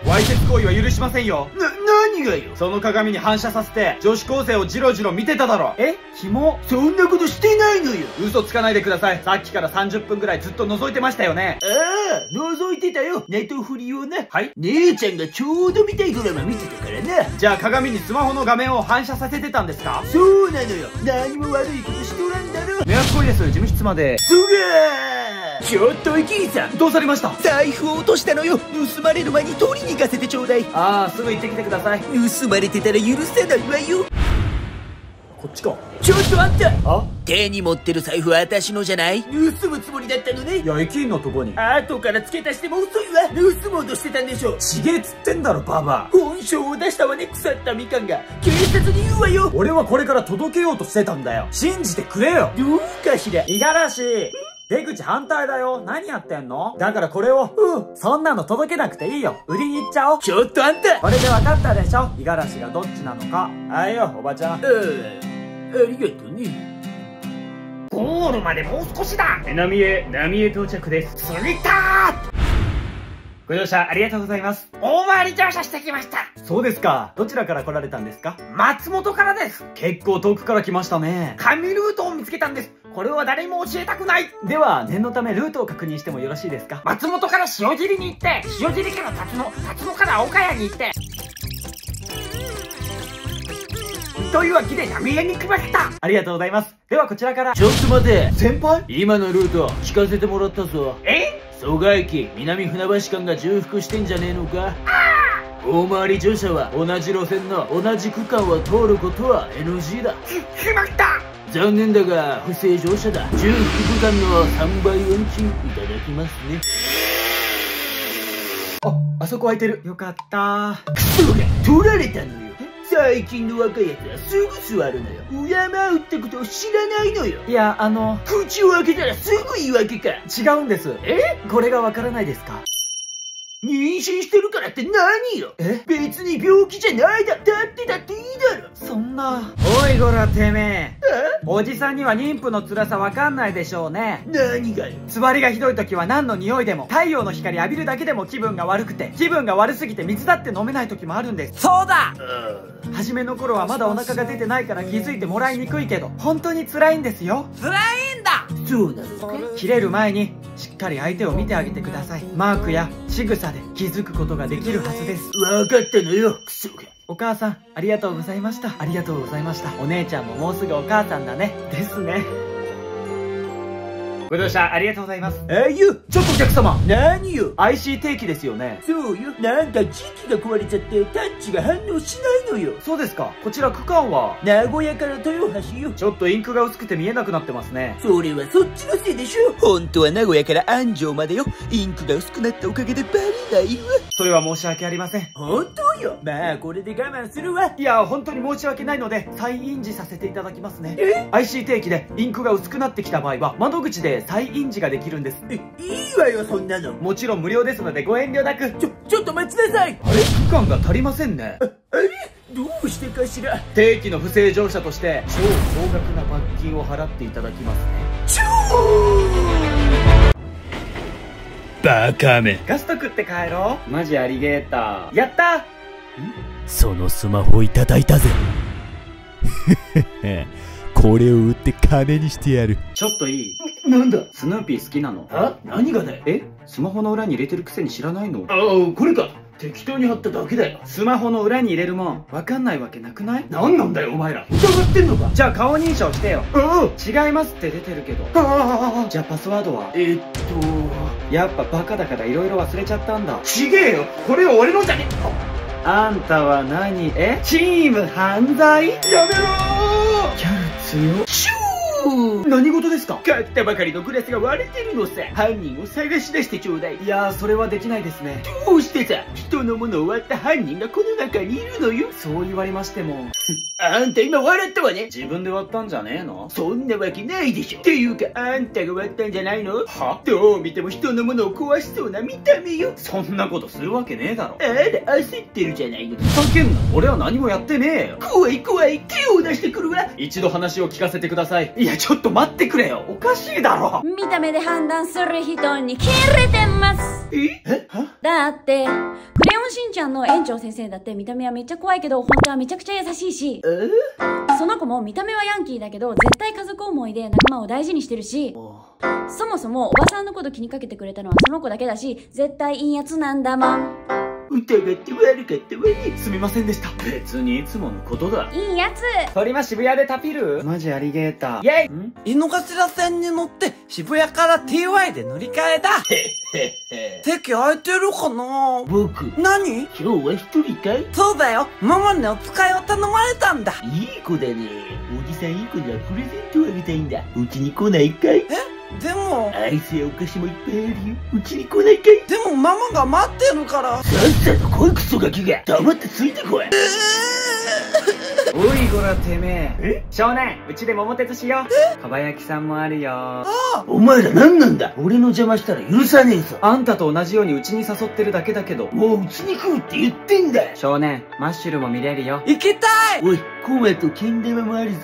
わいせつ行為は許しませんよ。何がよ。その鏡に反射させて女子高生をジロジロ見てただろ。キモ。そんなことしてないのよ。嘘つかないでください。さっきから30分ぐらいずっと覗いてましたよね。ああ、覗いてたよ。ネトフリをな。はい。姉ちゃんがちょうど見たいドラマ見てたからな。じゃあ鏡にスマホの画面を反射させてたんですか？そうなのよ。何も悪いことしとらんだろ。迷惑行為です。事務室まで。すげー。ちょっと駅員さん、どうされました？財布を落としたのよ。盗まれる前に取りに行かせてちょうだい。ああ、すぐ行ってきてください。盗まれてたら許せないわよ。こっちか。ちょっとあんた、手に持ってる財布は私のじゃない？盗むつもりだったのね。いや、駅員のとこに。後から付け足しても遅いわ。盗もうとしてたんでしょ。ちげえっつってんだろ、ババア。本性を出したわね、腐ったみかんが。警察に言うわよ。俺はこれから届けようとしてたんだよ。信じてくれよ。どうかしら。五十嵐、出口反対だよ。何やってんの？だからこれを。そんなの届けなくていいよ。売りに行っちゃおう。ちょっとあんた、これで分かったでしょ、五十嵐がどっちなのか。あいよ、おばちゃん。ありがとうね。ゴールまでもう少しだ。浪江到着です。着いたー。ご乗車ありがとうございます。大回り乗車してきました。そうですか。どちらから来られたんですか？松本からです。結構遠くから来ましたね。神ルートを見つけたんです。これは誰にも教えたくない。では、念のためルートを確認してもよろしいですか？松本から塩尻に行って、塩尻から辰野から岡谷に行って、というわけで浪江に来ました。ありがとうございます。ではこちらから。ちょっと待て先輩、今のルート聞かせてもらったぞ。蘇我駅南船橋間が重複してんじゃねえのか。大回り乗車は同じ路線の同じ区間は通ることは NG だ。決まった。残念だが不正乗車だ。重複区間の3倍運賃いただきますね。あそこ空いてる。よかった。クソが取られたのよ。最近の若いやつはすぐ座るのよ。敬うってことを知らないのよ。いや、口を開けたらすぐ言い訳か。違うんです。これがわからないですか？妊娠してるからって何よ。別に病気じゃないだ。だっていいだろ。そんな。おいこらてめえ。おじさんには妊婦の辛さわかんないでしょうね。何がよ。つわりがひどい時は何の匂いでも、太陽の光浴びるだけでも気分が悪すぎて水だって飲めない時もあるんです。そうだ。初めの頃はまだお腹が出てないから気づいてもらいにくいけど、本当に辛いんですよ。辛いんだ。そうなのか。切れる前にしっかり相手を見てあげてください。マークや仕草で気づくことができるはずです。分かったのよ。クソが。お母さん、ありがとうございました。ありがとうございました。お姉ちゃんももうすぐお母さんだね。ですね。ご乗車ありがとうございます。ちょっとお客様。何よ。IC 定期ですよね。そうよ。なんか機器が壊れちゃってタッチが反応しないのよ。そうですか。こちら区間は名古屋から豊橋よ。ちょっとインクが薄くて見えなくなってますね。それはそっちのせいでしょ。本当は名古屋から安城までよ。インクが薄くなったおかげでバレないわ。それは申し訳ありません。本当よ。まあこれで我慢するわ。いや、本当に申し訳ないので再印字させていただきますね。IC 定期でインクが薄くなってきた場合は窓口で再印字ができるんです。いいわよそんなの。もちろん無料ですのでご遠慮なく。ちょっと待ちなさい。あれ、区間が足りませんね。あれどうしてかしら。定期の不正乗車として超高額な罰金を払っていただきますね。バカめ。ガスト食って帰ろう。マジアリゲーター。やったー。そのスマホいただいたぜ。これを売って金にしてやる。ちょっといい？なんだ。スヌーピー好きなの？何がだよ。スマホの裏に入れてるくせに知らないの？これか。適当に貼っただけだよ。スマホの裏に入れるもん分かんないわけなくない？何なんだよお前ら、疑ってんのか。じゃあ顔認証してよ。違いますって出てるけど。じゃあパスワードはやっぱバカだから色々忘れちゃったんだ。ちげえよ、これは俺のじゃね。あんたは何、チーム犯罪。やめろー、キャラ強っ。シュー、何事ですか。買ったばかりのグラスが割れてるのさ。犯人を探し出してちょうだい。いやー、それはできないですね。どうしてさ、人のものを割った犯人がこの中にいるのよ。そう言われましてもあんた今笑ったわね。自分で割ったんじゃねえの。そんなわけないでしょ。っていうかあんたが割ったんじゃないのは。どう見ても人のものを壊しそうな見た目よ。そんなことするわけねえだろ。あら焦ってるじゃないの。ふざけんな、俺は何もやってねえよ。怖い怖い、手を出してくるわ。一度話を聞かせてください。いやちょっと待ってくれよ、おかしいだろ。見た目で判断する人にキレてます。だってクレヨンしんちゃんの園長先生だって見た目はめっちゃ怖いけど本当はめちゃくちゃ優しいし、その子も見た目はヤンキーだけど絶対家族思いで仲間を大事にしてるし、そもそもおばさんのこと気にかけてくれたのはその子だけだし、絶対いいやつなんだもん。疑って悪かったわね、すみませんでした。別にいつものことだ。いいやつ。鳥間渋谷でタピるマジアリゲーターイェイ。井の頭線に乗って渋谷から TY で乗り換えだ。席空いてるかな。僕何今日は一人かい。そうだよ、ママにお使いを頼まれたんだ。いい子だねおじさん。いい子にはプレゼントをあげたいんだ。うちに来ないかい。でもアイスやお菓子もいっぱいあるよ。うちに来ないかい。でもママが待ってるから。さっさと来いクソガキが。黙ってついてこい。おいこらてめえ。少年、うちで桃鉄しよう。かば焼きさんもあるよ。お前ら何なんだ。俺の邪魔したら許さねえぞ。あんたと同じようにうちに誘ってるだけだけど。もううちに来るって言ってんだ。少年、マッシュルも見れるよ。行きたい。おい、コマとけん玉もあるぞ。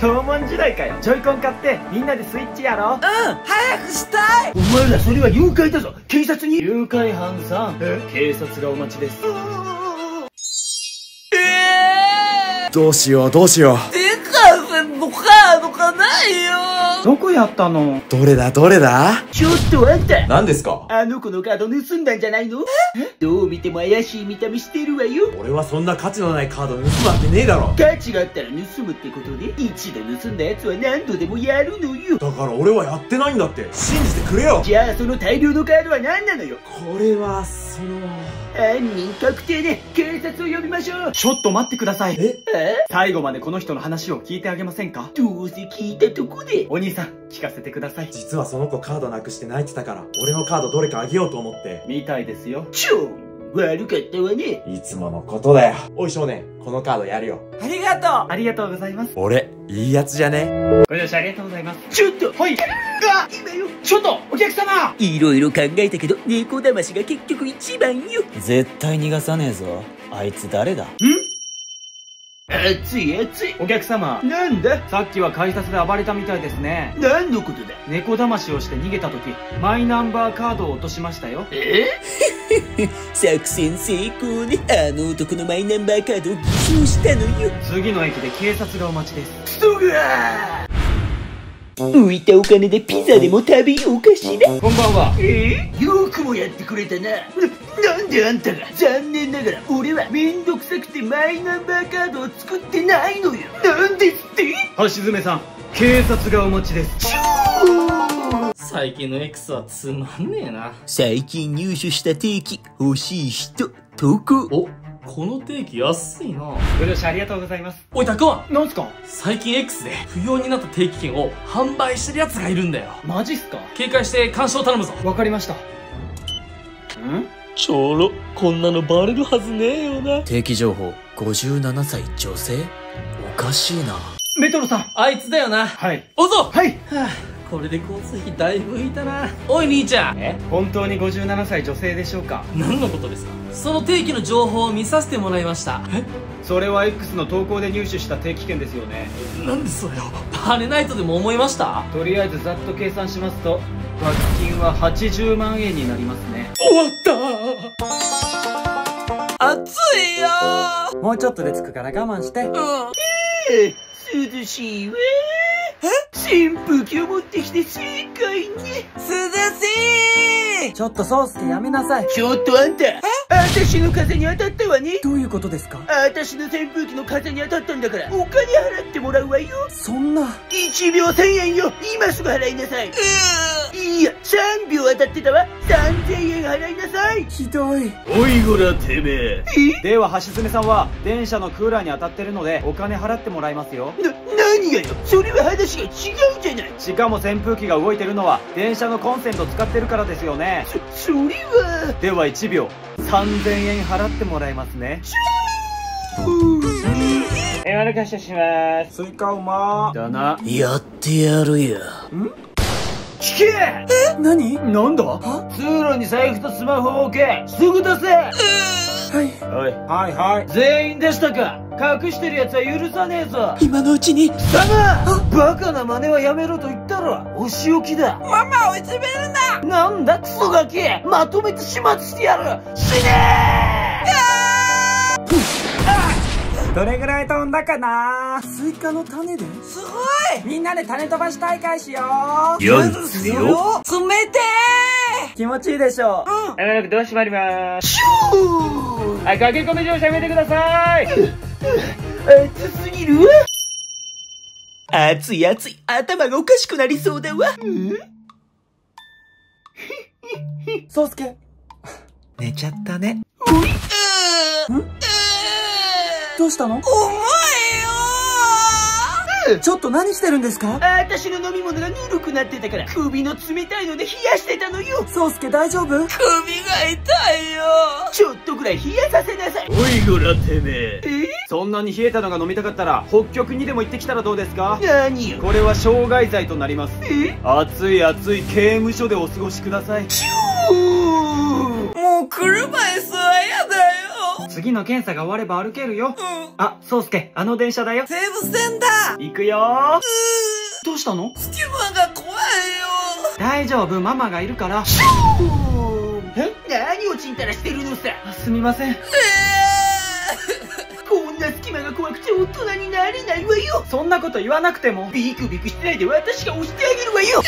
縄文時代かよ。ジョイコン買ってみんなでスイッチやろう。早くしたい。お前らそれは誘拐だぞ、警察に。誘拐犯さん、警察がお待ちです。どうしようどうしよう。デカさんのカードがないよ。どこやったの。どれだどれだ。ちょっとあんた何ですか。あの子のカード盗んだんじゃないの。どう見ても怪しい見た目してるわよ。俺はそんな価値のないカード盗むわけねえだろ。価値があったら盗むってことで、一度盗んだやつは何度でもやるのよ。だから俺はやってないんだって、信じてくれよ。じゃあその大量のカードは何なのよ。これはその犯人確定で警察を呼びましょう。ちょっと待ってください。最後までこの人の話を聞いてあげませんか。どうせ聞いたとこで。お兄さん聞かせてください。実はその子カードなくして泣いてたから、俺のカードどれかあげようと思って。みたいですよ。超悪かったわね。いつものことだよ。おい少年、このカードやるよ。ありがとう。ありがとうございます。俺いいやつじゃね。ご乗車ありがとうございます。ちょっとはい、今よ。ちょっとお客様。いろいろ考えたけど猫だましが結局一番よ。絶対逃がさねえぞ。あいつ誰だ。熱い熱い。お客様。なんだ。さっきは改札で暴れたみたいですね。何のことだ。猫だましをして逃げた時、マイナンバーカードを落としましたよ。作戦成功であの男のマイナンバーカードを偽装したのよ。次の駅で警察がお待ちです。クソがー。浮いたお金でピザでも食べようかしら。こんばんは。よくもやってくれたな。なんであんたが。残念ながら俺はめんどくさくてマイナンバーカードを作ってないのよ。なんですって。橋爪さん、警察がお待ちです。最近の X はつまんねえな。最近入手した定期欲しい人投稿。この定期安いな。ご乗車ありがとうございます。おいたくわ、なんすか。最近 X で不要になった定期券を販売してる奴がいるんだよ。マジっすか。警戒して監視を頼むぞ。わかりました。ちょろ、こんなのバレるはずねえよな。定期情報、57歳女性。おかしいな。メトロさん、あいつだよな。はいおぞ。はい、これで交通費だいぶ浮いたな。おい兄ちゃん。本当に57歳女性でしょうか。何のことですか。その定期の情報を見させてもらいました。それは X の投稿で入手した定期券ですよね。なんでそれをバレないとでも思いました。とりあえずざっと計算しますと罰金は80万円になりますね。終わったー。暑いよー。もうちょっとで着くから我慢して。涼しいわー。扇風機を持ってきて正解に。涼しい。ちょっとソースケやめなさい。ちょっとあんた。私の風に当たったわね。どういうことですか？私の扇風機の風に当たったんだから、お金払ってもらうわよ。そんな。1秒1000円よ。今すぐ払いなさい。いや、3秒当たってたわ。3000円払いなさい。ひどい。おいごら、てめえ。では、橋爪さんは、電車のクーラーに当たってるので、お金払ってもらいますよ。何がよ。それは話が違うじゃない。しかも扇風機が動いてるのは、電車のコンセント使ってるからですよね。それは。では、1秒。3000円払ってもらいますね。悪かしたします。スイカうまー。だな。やってやるよ。ん？聞け！え？何？なんだ？通路に財布とスマホを置け！すぐ出せ！はい。はい。全員出したか？隠してる奴は許さねえぞ！今のうちに！貴様！バカな真似はやめろと言ったろ！お仕置きだ！ママをいじめるな！なんだクソガキ！まとめて始末してやる！死ねー！どれぐらい飛んだかな。スイカの種で。すごい。みんなで種飛ばし大会しよう。よいですよ。冷てー。気持ちいいでしょう。うん。あの、ドア閉まりまーす。シュー。はい、駆け込み乗車やめてください。熱すぎる。熱い。頭がおかしくなりそうだわ。そうすけ。寝ちゃったね。どうしたの？重いよー！ちょっと何してるんですか？私の飲み物がぬるくなってたから、首の冷たいので冷やしてたのよ。そうすけ大丈夫？首が痛いよー。ちょっとぐらい冷やさせなさい。おいごらてめえ。そんなに冷えたのが飲みたかったら、北極にでも行ってきたらどうですか？何よ。これは傷害罪となります。暑い刑務所でお過ごしください。もう車椅子は嫌だよ。次の検査が終われば歩けるよ。あ、そうすけ、あの電車だよ。西武線だ。行くよー。どうしたの？隙間が怖いよ。大丈夫、ママがいるから。え？何をちんたらしてるのさ。すみません。こんな隙間が怖くて大人になれないわよ。そんなこと言わなくても。ビクビクしてないで私が押してあげるわよ。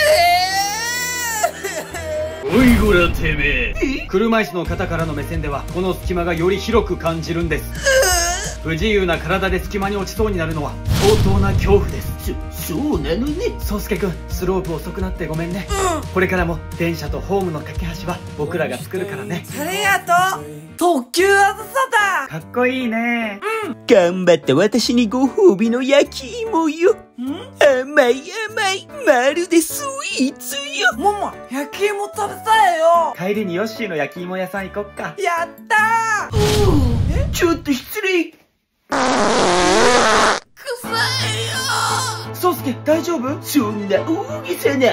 おいごらてめえ。車椅子の方からの目線では、この隙間がより広く感じるんです。不自由な体で隙間に落ちそうになるのは相当な恐怖です。そうなのね。そうすけくん、スロープ遅くなってごめんね。これからも電車とホームの架け橋は僕らが作るからね。ありがとう。特急あずさだ。かっこいいね。頑張った私にご褒美の焼き芋よ。甘い。まるでスイーツよ。ママ、焼き芋食べたいよ。帰りにヨッシーの焼き芋屋さん行こっか。やったー。ちょっと失礼。臭いよー。そうすけ、大丈夫？そんな大げさな。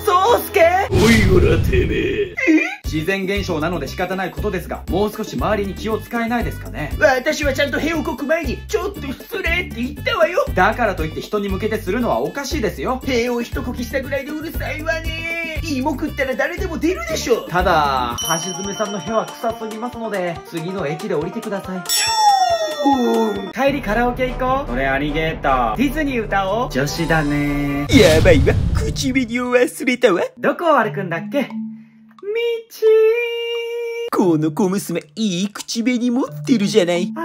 そうすけ。おいごらてめえ。自然現象なので仕方ないことですが、もう少し周りに気を使えないですかね。私はちゃんと屁をこく前に、ちょっと失礼って言ったわよ。だからといって人に向けてするのはおかしいですよ。屁を一こきしたぐらいでうるさいわね。芋食ったら誰でも出るでしょ。ただ、橋爪さんの屁は臭すぎますので、次の駅で降りてください。帰りカラオケ行こう。それアリゲーター。ディズニー歌おう。女子だね。やばいわ。口紅を忘れたわ。どこを歩くんだっけ？この小娘、いい口紅持ってるじゃない。歩いて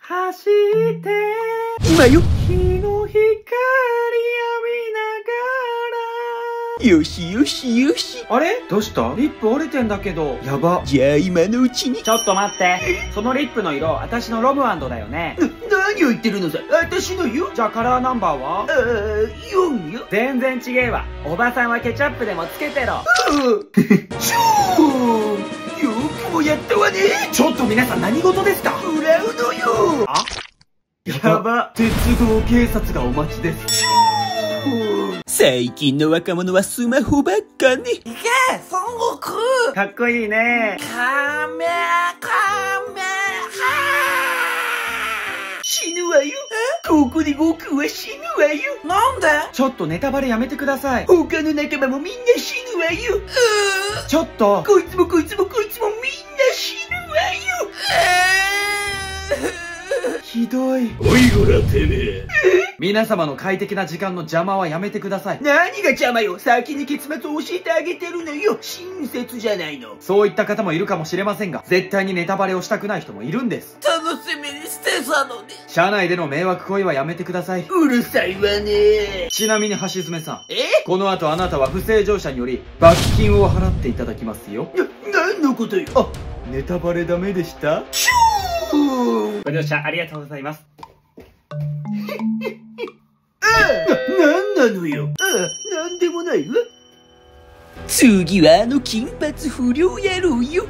走って今よ。日の光浴びながら。よし。あれ、どうした？リップ折れてんだけど。やば。じゃあ今のうちに。ちょっと待って。そのリップの色、私のロムアンドだよね。何を言ってるのさ。私のよ。じゃあカラーナンバーは？4よ。全然ちげえわ。おばさんはケチャップでもつけてろ。よくもやったわね。ちょっと皆さん何事ですか？食らうのよ。あ、やば。鉄道警察がお待ちです。最近の若者はスマホばっかね。いけ、孫悟空。かっこいいね。カメハー死ぬわよ。ここで悟空は死ぬわよ。なんで？ちょっとネタバレやめてください。他の仲間もみんな死ぬわよ。ちょっと。こいつもみんな死ぬわよ。ひどい。おいごらてめえ。皆様の快適な時間の邪魔はやめてください。何が邪魔よ、先に結末を教えてあげてるのよ。親切じゃないの。そういった方もいるかもしれませんが、絶対にネタバレをしたくない人もいるんです。楽しみにしてたのに。社内での迷惑行為はやめてください。うるさいわね。ちなみに橋爪さん、この後あなたは不正乗車により罰金を払っていただきますよ。何のことよ。あ、ネタバレダメでした。シュー、ご乗車ありがとうございます。何なのよ。何でもないわ。次はあの金髪不良野郎よ。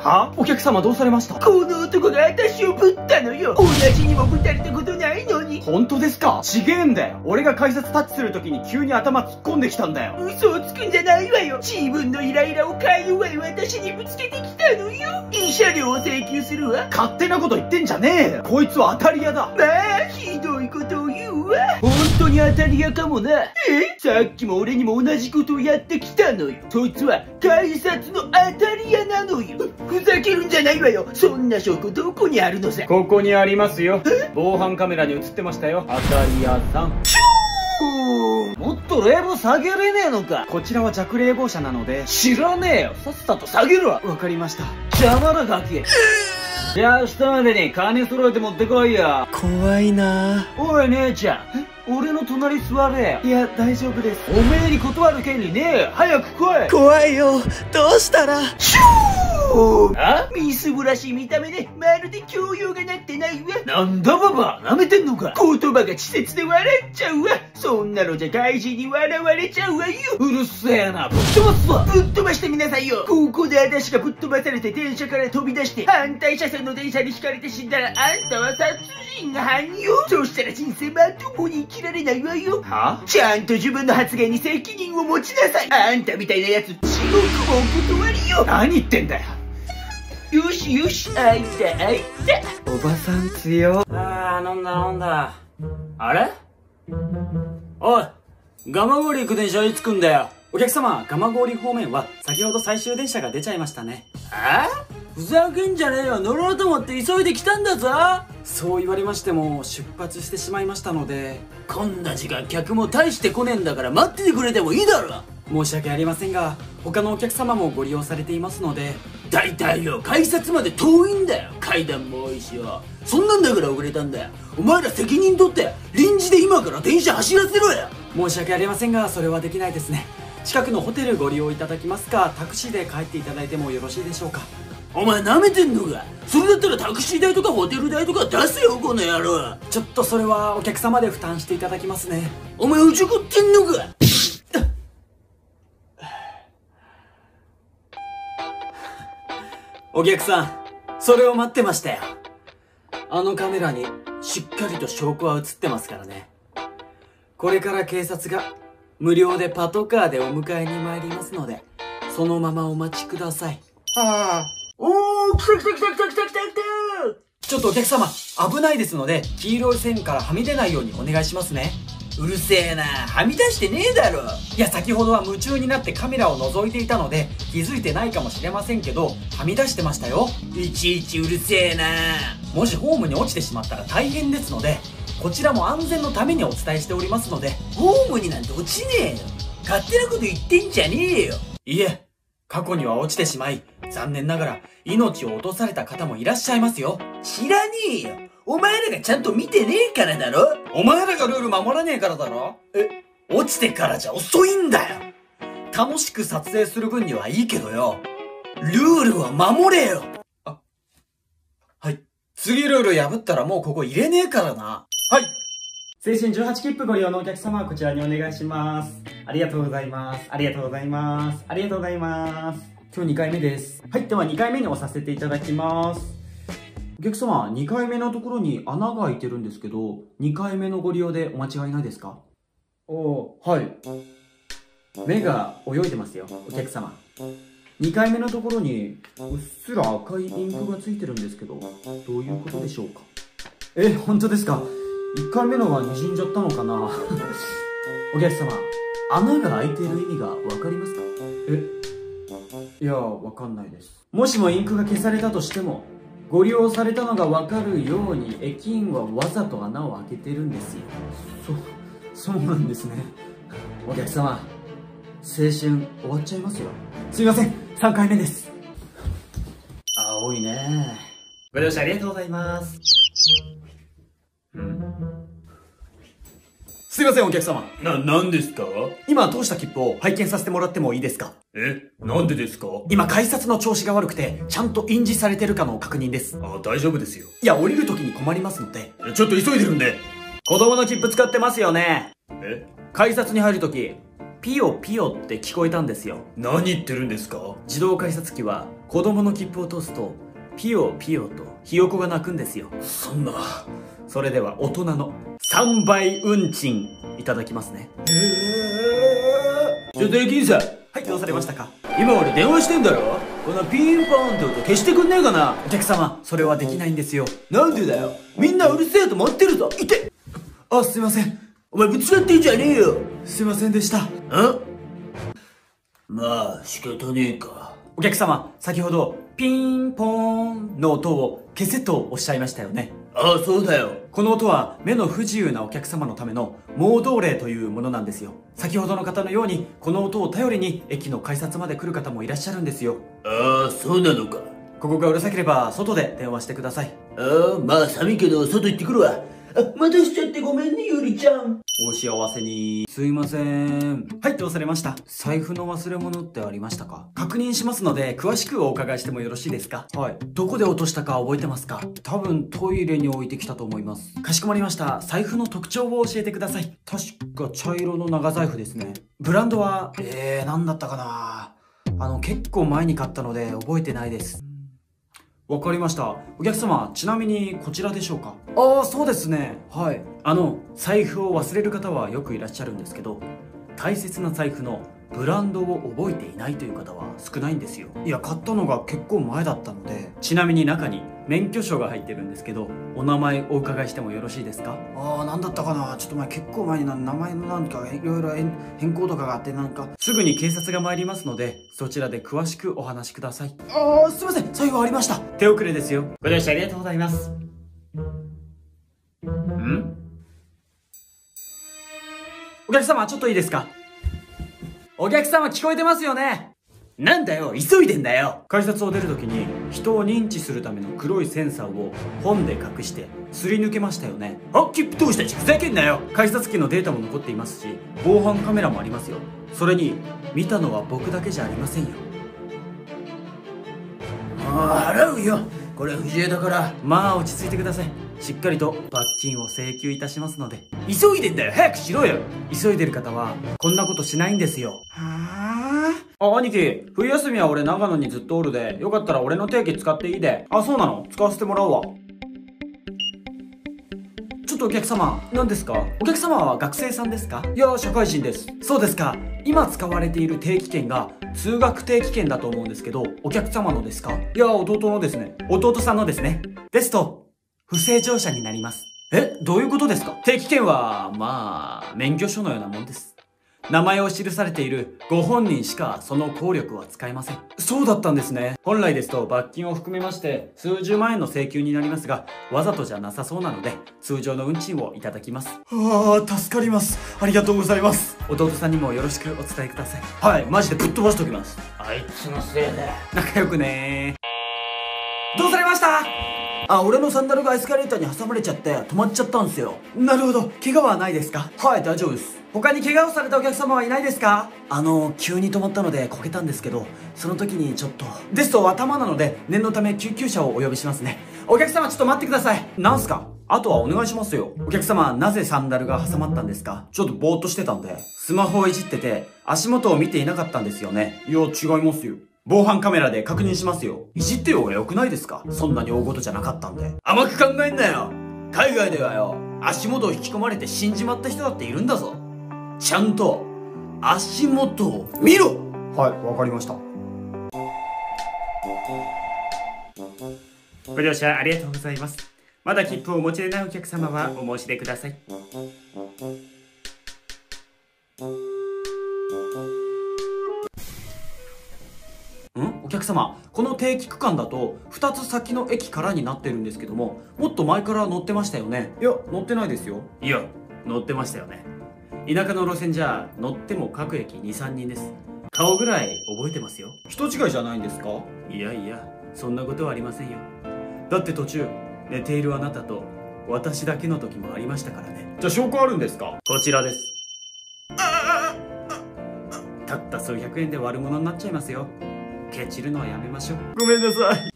は？お客様どうされました？この男が私をぶったのよ。同じにもぶたれたことないのに。本当ですか？ちげえんだよ。俺が改札タッチするときに急に頭突っ込んできたんだよ。嘘をつくんじゃないわよ。自分のイライラをか弱い私にぶつけてきたのよ。慰謝料を請求するわ。勝手なこと言ってんじゃねえよ。こいつは当たり屋だ。まあひどいことを言うわ。本当に当たり屋かもな。さっきも俺にも同じことをやってきたのよ。そいつは改札の当たり屋なのよ。ふざけるんじゃないわよ。そんな証拠どこにあるのさ。ここにありますよ。防犯カメラに映ってましたよ。当たり屋さん。もっと冷房下げれねえのか。こちらは弱冷房車なので。知らねえよ。さっさと下げるわ。わかりました。邪魔だガキ。じゃあ明日までに金揃えて持ってこいよ。怖いな。おい姉ちゃん、俺の隣座れ。いや、大丈夫です。おめえに断る権利ねえよ。早く来い。怖いよ。どうしたら。シュー。あ？みすぼらしい見た目で、まるで教養がなってないわ。なんだババア、舐めてんのか。言葉が稚拙で笑っちゃうわ。そんなのじゃ外人に笑われちゃうわよ。うるせえな。ぶっ飛ばすわ。ぶっ飛ばしてみなさいよ。ここで私がぶっ飛ばされて電車から飛び出して、反対車線の電車に引かれて死んだら、あんたは殺人犯よ。そしたら人生まともに生きられないわよ。は？ちゃんと自分の発言に責任を持ちなさい。あんたみたいなやつ、地獄もお断りよ。何言ってんだよ。よしよし、あいたあいた。おばさん強。ああ、飲んだ飲んだ。あれ？おい、蒲郡行く電車いつ来んだよ。お客様、蒲郡方面は先ほど最終電車が出ちゃいましたね。え？ふざけんじゃねえよ。乗ろうと思って急いで来たんだぞ。そう言われましても出発してしまいましたので。こんな時間客も大して来ねえんだから待っててくれてもいいだろ。申し訳ありませんが他のお客様もご利用されていますので。大体よ、改札まで遠いんだよ。階段も多いしよ。そんなんだから遅れたんだよ。お前ら責任取って臨時で今から電車走らせろよ。申し訳ありませんがそれはできないですね。近くのホテルご利用いただきますか、タクシーで帰っていただいてもよろしいでしょうか。お前なめてんのか。それだったらタクシー代とかホテル代とか出せよこの野郎。ちょっとそれはお客様で負担していただきますね。お前うちこってんのか。お客さん、それを待ってましたよ。あのカメラにしっかりと証拠は映ってますからね。これから警察が無料でパトカーでお迎えに参りますので、そのままお待ちください。ああ。おー、来た来た来た来た来た来た来た。ちょっとお客様、危ないですので、黄色い線からはみ出ないようにお願いしますね。うるせえな。はみ出してねえだろ。いや、先ほどは夢中になってカメラを覗いていたので気づいてないかもしれませんけど、はみ出してましたよ。いちいちうるせえな。もしホームに落ちてしまったら大変ですので、こちらも安全のためにお伝えしておりますので。ホームになんて落ちねえよ。勝手なこと言ってんじゃねえよ。いえ、過去には落ちてしまい、残念ながら命を落とされた方もいらっしゃいますよ。知らねえよ。お前らがちゃんと見てねえからだろ。お前らがルール守らねえからだろ。落ちてからじゃ遅いんだよ。楽しく撮影する分にはいいけどよ、ルールは守れよ。あ、はい。次ルール破ったらもうここ入れねえからな。はい。青春18切符ご利用のお客様はこちらにお願いします。ありがとうございます。ありがとうございます。ありがとうございます。今日2回目です。はい、では2回目に押させていただきます。お客様、2回目のところに穴が開いてるんですけど、2回目のご利用でお間違いないですか？おー、はい。目が泳いでますよ、お客様。2回目のところに、うっすら赤いインクがついてるんですけど、どういうことでしょうか？本当ですか？1回目のが滲んじゃったのかな。お客様、穴が開いている意味がわかりますか？いや、わかんないです。もしもインクが消されたとしても、ご利用されたのが分かるように駅員はわざと穴を開けてるんですよ。そうなんですね。お客様、青春終わっちゃいますよ。すいません、3回目です。青いね。ご了承ありがとうございます。すいませんお客様。なんですか？今通した切符を拝見させてもらってもいいですか？なんでですか？今改札の調子が悪くて、ちゃんと印字されてるかの確認です。大丈夫ですよ。いや、降りる時に困りますので。ちょっと急いでるんで。子供の切符使ってますよね。改札に入る時、ピヨピヨって聞こえたんですよ。何言ってるんですか？自動改札機は子供の切符を通すと、ピヨピヨとひよこが鳴くんですよ。そんな。それでは大人の3倍運賃いただきますね。ちょっと駅員さん。はい、どうされましたか？今俺電話してんだろ。このピンポンって音消してくんねえかな。お客様、それはできないんですよ。なんでだよ。みんなうるせえと待ってるぞ。いて。あ、すいません。お前ぶつかってんじゃねえよ。すいませんでした。まあ仕方ねえか。お客様、先ほどピンポーンの音を消せとおっしゃいましたよね。ああ、そうだよ。この音は目の不自由なお客様のための盲導令というものなんですよ。先ほどの方のように、この音を頼りに駅の改札まで来る方もいらっしゃるんですよ。ああ、そうなのか。ここがうるさければ外で電話してください。ああ、まあ寒いけど外行ってくるわ。待たしちゃってごめんね、ゆりちゃん。お幸せに。すいません。はい、どうされました？財布の忘れ物ってありましたか？確認しますので、詳しくお伺いしてもよろしいですか？はい。どこで落としたか覚えてますか？多分トイレに置いてきたと思います。かしこまりました。財布の特徴を教えてください。確か茶色の長財布ですね。ブランドは何だったかな。結構前に買ったので覚えてないです。わかりました。お客様、ちなみにこちらでしょうか？ああ、そうですね。はい。財布を忘れる方はよくいらっしゃるんですけど、大切な財布のブランドを覚えていないという方は少ないんですよ。いや、買ったのが結構前だったので。ちなみに中に免許証が入ってるんですけど、お名前お伺いしてもよろしいですか？ああ、なんだったかな。ちょっと前、結構前に名前のなんかいろいろ変更とかがあって、なんかすぐに警察が参りますので、そちらで詳しくお話しください。ああ、すいません。財布ありました。手遅れですよ。ご了承ありがとうございます。お客様、ちょっといいですか？お客様、聞こえてますよね？なんだよ、急いでんだよ。改札を出るときに人を認知するための黒いセンサーを本で隠してすり抜けましたよね。切符通したちふざけんなよ。改札機のデータも残っていますし、防犯カメラもありますよ。それに見たのは僕だけじゃありませんよ。払うよ。これ藤枝から。まあ落ち着いてください。しっかりと罰金を請求いたしますので。急いでんだよ、早くしろよ。急いでる方はこんなことしないんですよ。兄貴、冬休みは俺長野にずっとおるで、よかったら俺の定期使っていいで。そうなの？使わせてもらうわ。ちょっとお客様、何ですか？お客様は学生さんですか？いや、社会人です。そうですか。今使われている定期券が通学定期券だと思うんですけど、お客様のですか？いや、弟のですね。弟さんのですね。ですと、不正乗車になります。どういうことですか？定期券は、まあ、免許証のようなもんです。名前を記されているご本人しかその効力は使えません。そうだったんですね。本来ですと罰金を含めまして数十万円の請求になりますが、わざとじゃなさそうなので通常の運賃をいただきます。助かります。ありがとうございます。弟さんにもよろしくお伝えください。はい、マジでぶっ飛ばしておきます。あいつのせいで。仲良くねー。どうされました？俺のサンダルがエスカレーターに挟まれちゃって止まっちゃったんですよ。なるほど。怪我はないですか？はい、大丈夫です。他に怪我をされたお客様はいないですか？急に止まったのでこけたんですけど、その時にちょっと。ですと頭なので念のため救急車をお呼びしますね。お客様、ちょっと待ってください。なんすか？あとはお願いしますよ。お客様、なぜサンダルが挟まったんですか？ちょっとぼーっとしてたんで。スマホをいじってて足元を見ていなかったんですよね。いや、違いますよ。防犯カメラで確認しますよ。いじってようがよくないですか？そんなに大事じゃなかったんで。甘く考えんなよ。海外ではよ、足元を引き込まれて死んじまった人だっているんだぞ。ちゃんと足元を見ろ。はい、わかりました。ご乗車ありがとうございます。まだ切符をお持ちでないお客様はお申し出ください。お客様、この定期区間だと2つ先の駅からになってるんですけども、もっと前から乗ってましたよね。いや、乗ってないですよ。いや、乗ってましたよね。田舎の路線じゃ乗っても各駅 2,3 人です。顔ぐらい覚えてますよ。人違いじゃないんですか？いやいや、そんなことはありませんよ。だって途中寝ているあなたと私だけの時もありましたからね。じゃあ証拠あるんですか？こちらです。たった数百円で悪者になっちゃいますよ。ケチるのはやめましょう。ごめんなさい。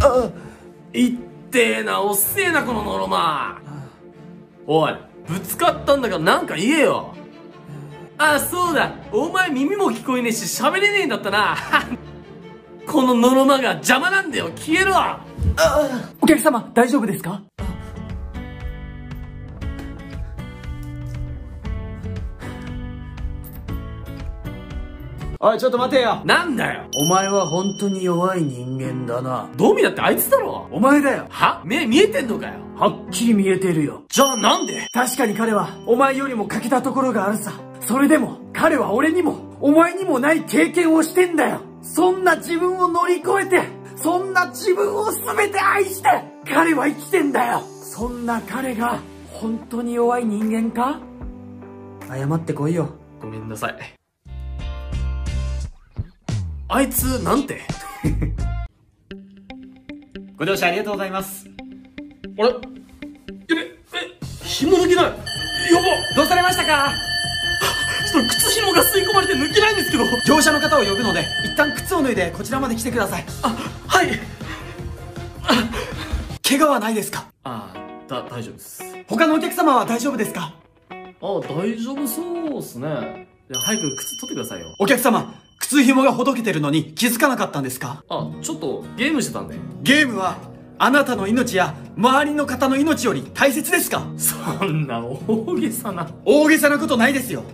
ああ、いってーな、おっせえなこのノロマ。おい、ぶつかったんだからなんか言えよ。ああ、そうだ、お前耳も聞こえねえし喋れねえんだったな。このノロマが邪魔なんだよ、消えろ。ああ、お客様大丈夫ですか？おい、ちょっと待てよ。なんだよ。お前は本当に弱い人間だな。どう見たってあいつだろ。お前だよ。は？目見えてんのかよ。はっきり見えてるよ。じゃあなんで？確かに彼はお前よりも欠けたところがあるさ。それでも彼は俺にもお前にもない経験をしてんだよ。そんな自分を乗り越えて、そんな自分を全て愛して彼は生きてんだよ。そんな彼が本当に弱い人間か？謝ってこいよ。ごめんなさい。あいつなんて。ご乗車ありがとうございます。あれ、やべ、紐抜けない。やば、どうされましたか？ちょっと靴紐が吸い込まれて抜けないんですけど。乗車の方を呼ぶので一旦靴を脱いでこちらまで来てください。あ、はい。あ、怪我はないですか？ああ、大丈夫です。他のお客様は大丈夫ですか？あ、大丈夫そうっすね。早く靴取ってくださいよ。お客様、靴紐がほどけてるのに気づかなかったんですか？あ、ちょっとゲームしてたんで。ゲームはあなたの命や周りの方の命より大切ですか？そんな大げさなことないですよ。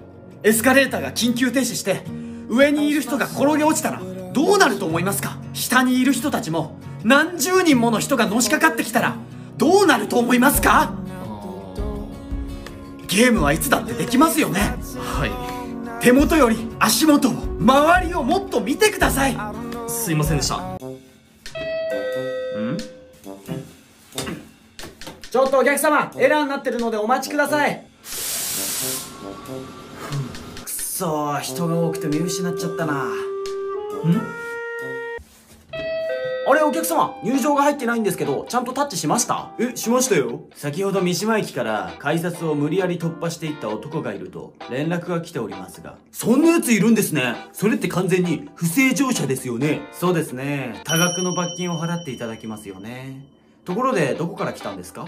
エスカレーターが緊急停止して上にいる人が転げ落ちたらどうなると思いますか？下にいる人たちも何十人もの人がのしかかってきたらどうなると思いますか？ゲームはいつだってできますよね。はい。手元より足元を、周りをもっと見てください。すいませんでした。ん？ちょっとお客様、エラーになってるのでお待ちください。くそー、人が多くて見失っちゃったな。ん？あれ、お客様、入場が入ってないんですけど、ちゃんとタッチしました？え、しましたよ。先ほど三島駅から改札を無理やり突破していった男がいると連絡が来ておりますが。そんなやついるんですね。それって完全に不正乗車ですよね。そうですね。多額の罰金を払っていただきますよね。ところで、どこから来たんですか？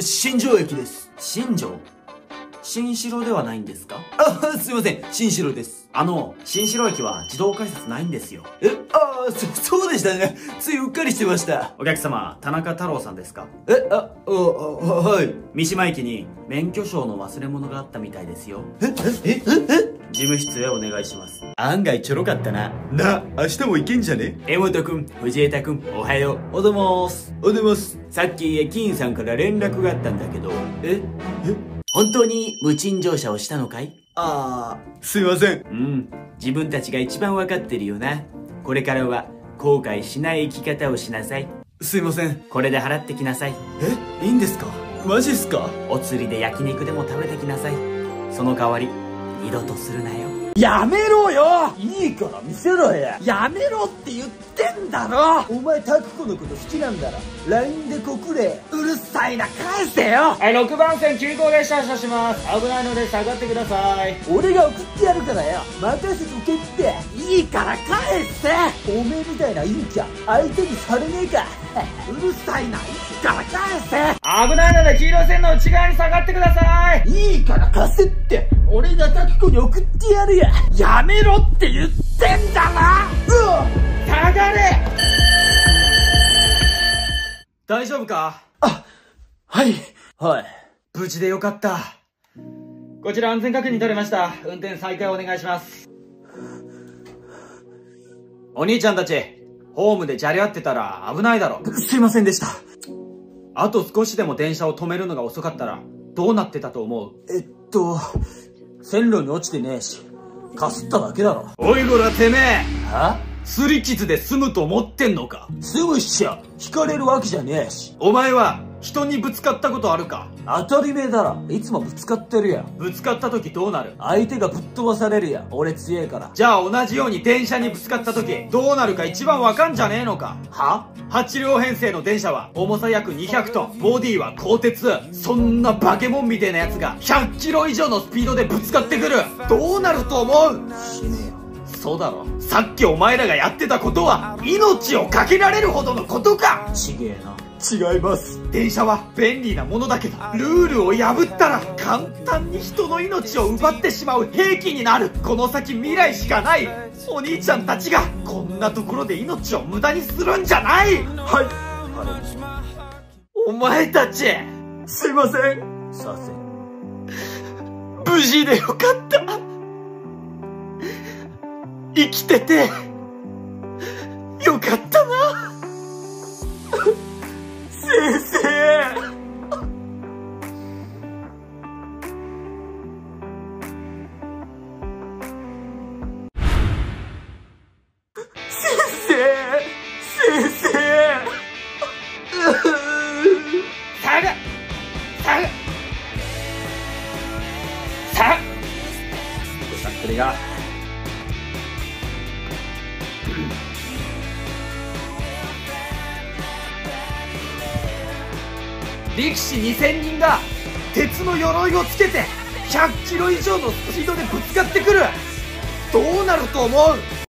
新庄駅です。新庄？新城ではないんですか？あ、すいません、新城です。新城駅は自動改札ないんですよ。え、ああ、そうでしたね。ついうっかりしてました。お客様、田中太郎さんですか？え、はい。三島駅に免許証の忘れ物があったみたいですよ。事務室へお願いします。案外ちょろかったな。明日も行けんじゃね？江本君、藤枝君、おはよう。おでもーす。おでます。さっき駅員さんから連絡があったんだけど。本当に無賃乗車をしたのかい？ああ、すいません。うん、自分たちが一番わかってるよな。これからは後悔しない生き方をしなさい。すいません。これで払ってきなさい。え、いいんですか？マジっすか？お釣りで焼肉でも食べてきなさい。その代わり、二度とするなよ。やめろよ！いいから見せろや。やめろって言ってんだろ！お前、タクコのこと好きなんだら LINE で告れ。うるさいな、返せよ。6番線急行列車発車します。危ないので下がってください。俺が送ってやるからよ。任せとけって。いいから返せ。おめえみたいな陰キャ相手にされねえか。うるさいな、いいから返せ。危ないので黄色線の内側に下がってください。いいから貸せって。俺がタクコに送ってやるや。やめろって言ってんだな。下がれ。大丈夫か？あ、はいはい。無事でよかった。こちら安全確認取れました。運転再開お願いします。お兄ちゃんたち、ホームでじゃれ合ってたら危ないだろ。すいませんでした。あと少しでも電車を止めるのが遅かったらどうなってたと思う？線路に落ちてねえし、かすっただけだろ。おいこら、てめえ。は？擦り傷で済むと思ってんのか。済むっしょ。引かれるわけじゃねえし。お前は人にぶつかったことあるか。当たり前だろ。いつもぶつかってるやん。ぶつかった時どうなる。相手がぶっ飛ばされるやん。俺強えから。じゃあ同じように電車にぶつかった時どうなるか一番わかんじゃねえのか。は？8両編成の電車は重さ約200トン、ボディは鋼鉄。そんなバケモンみてえなやつが100キロ以上のスピードでぶつかってくる。どうなると思う。死ねよ。そうだろ。さっきお前らがやってたことは命をかけられるほどのことか。ちげえな。違います。電車は便利なものだけど、ルールを破ったら簡単に人の命を奪ってしまう兵器になる。この先未来しかない。お兄ちゃんたちがこんなところで命を無駄にするんじゃない。はいはい。お前たちすいません。させ無事でよかった。生きててよかったな。先生。力士2000人が鉄の鎧をつけて100キロ以上のスピードでぶつかってくる。どうなると思う。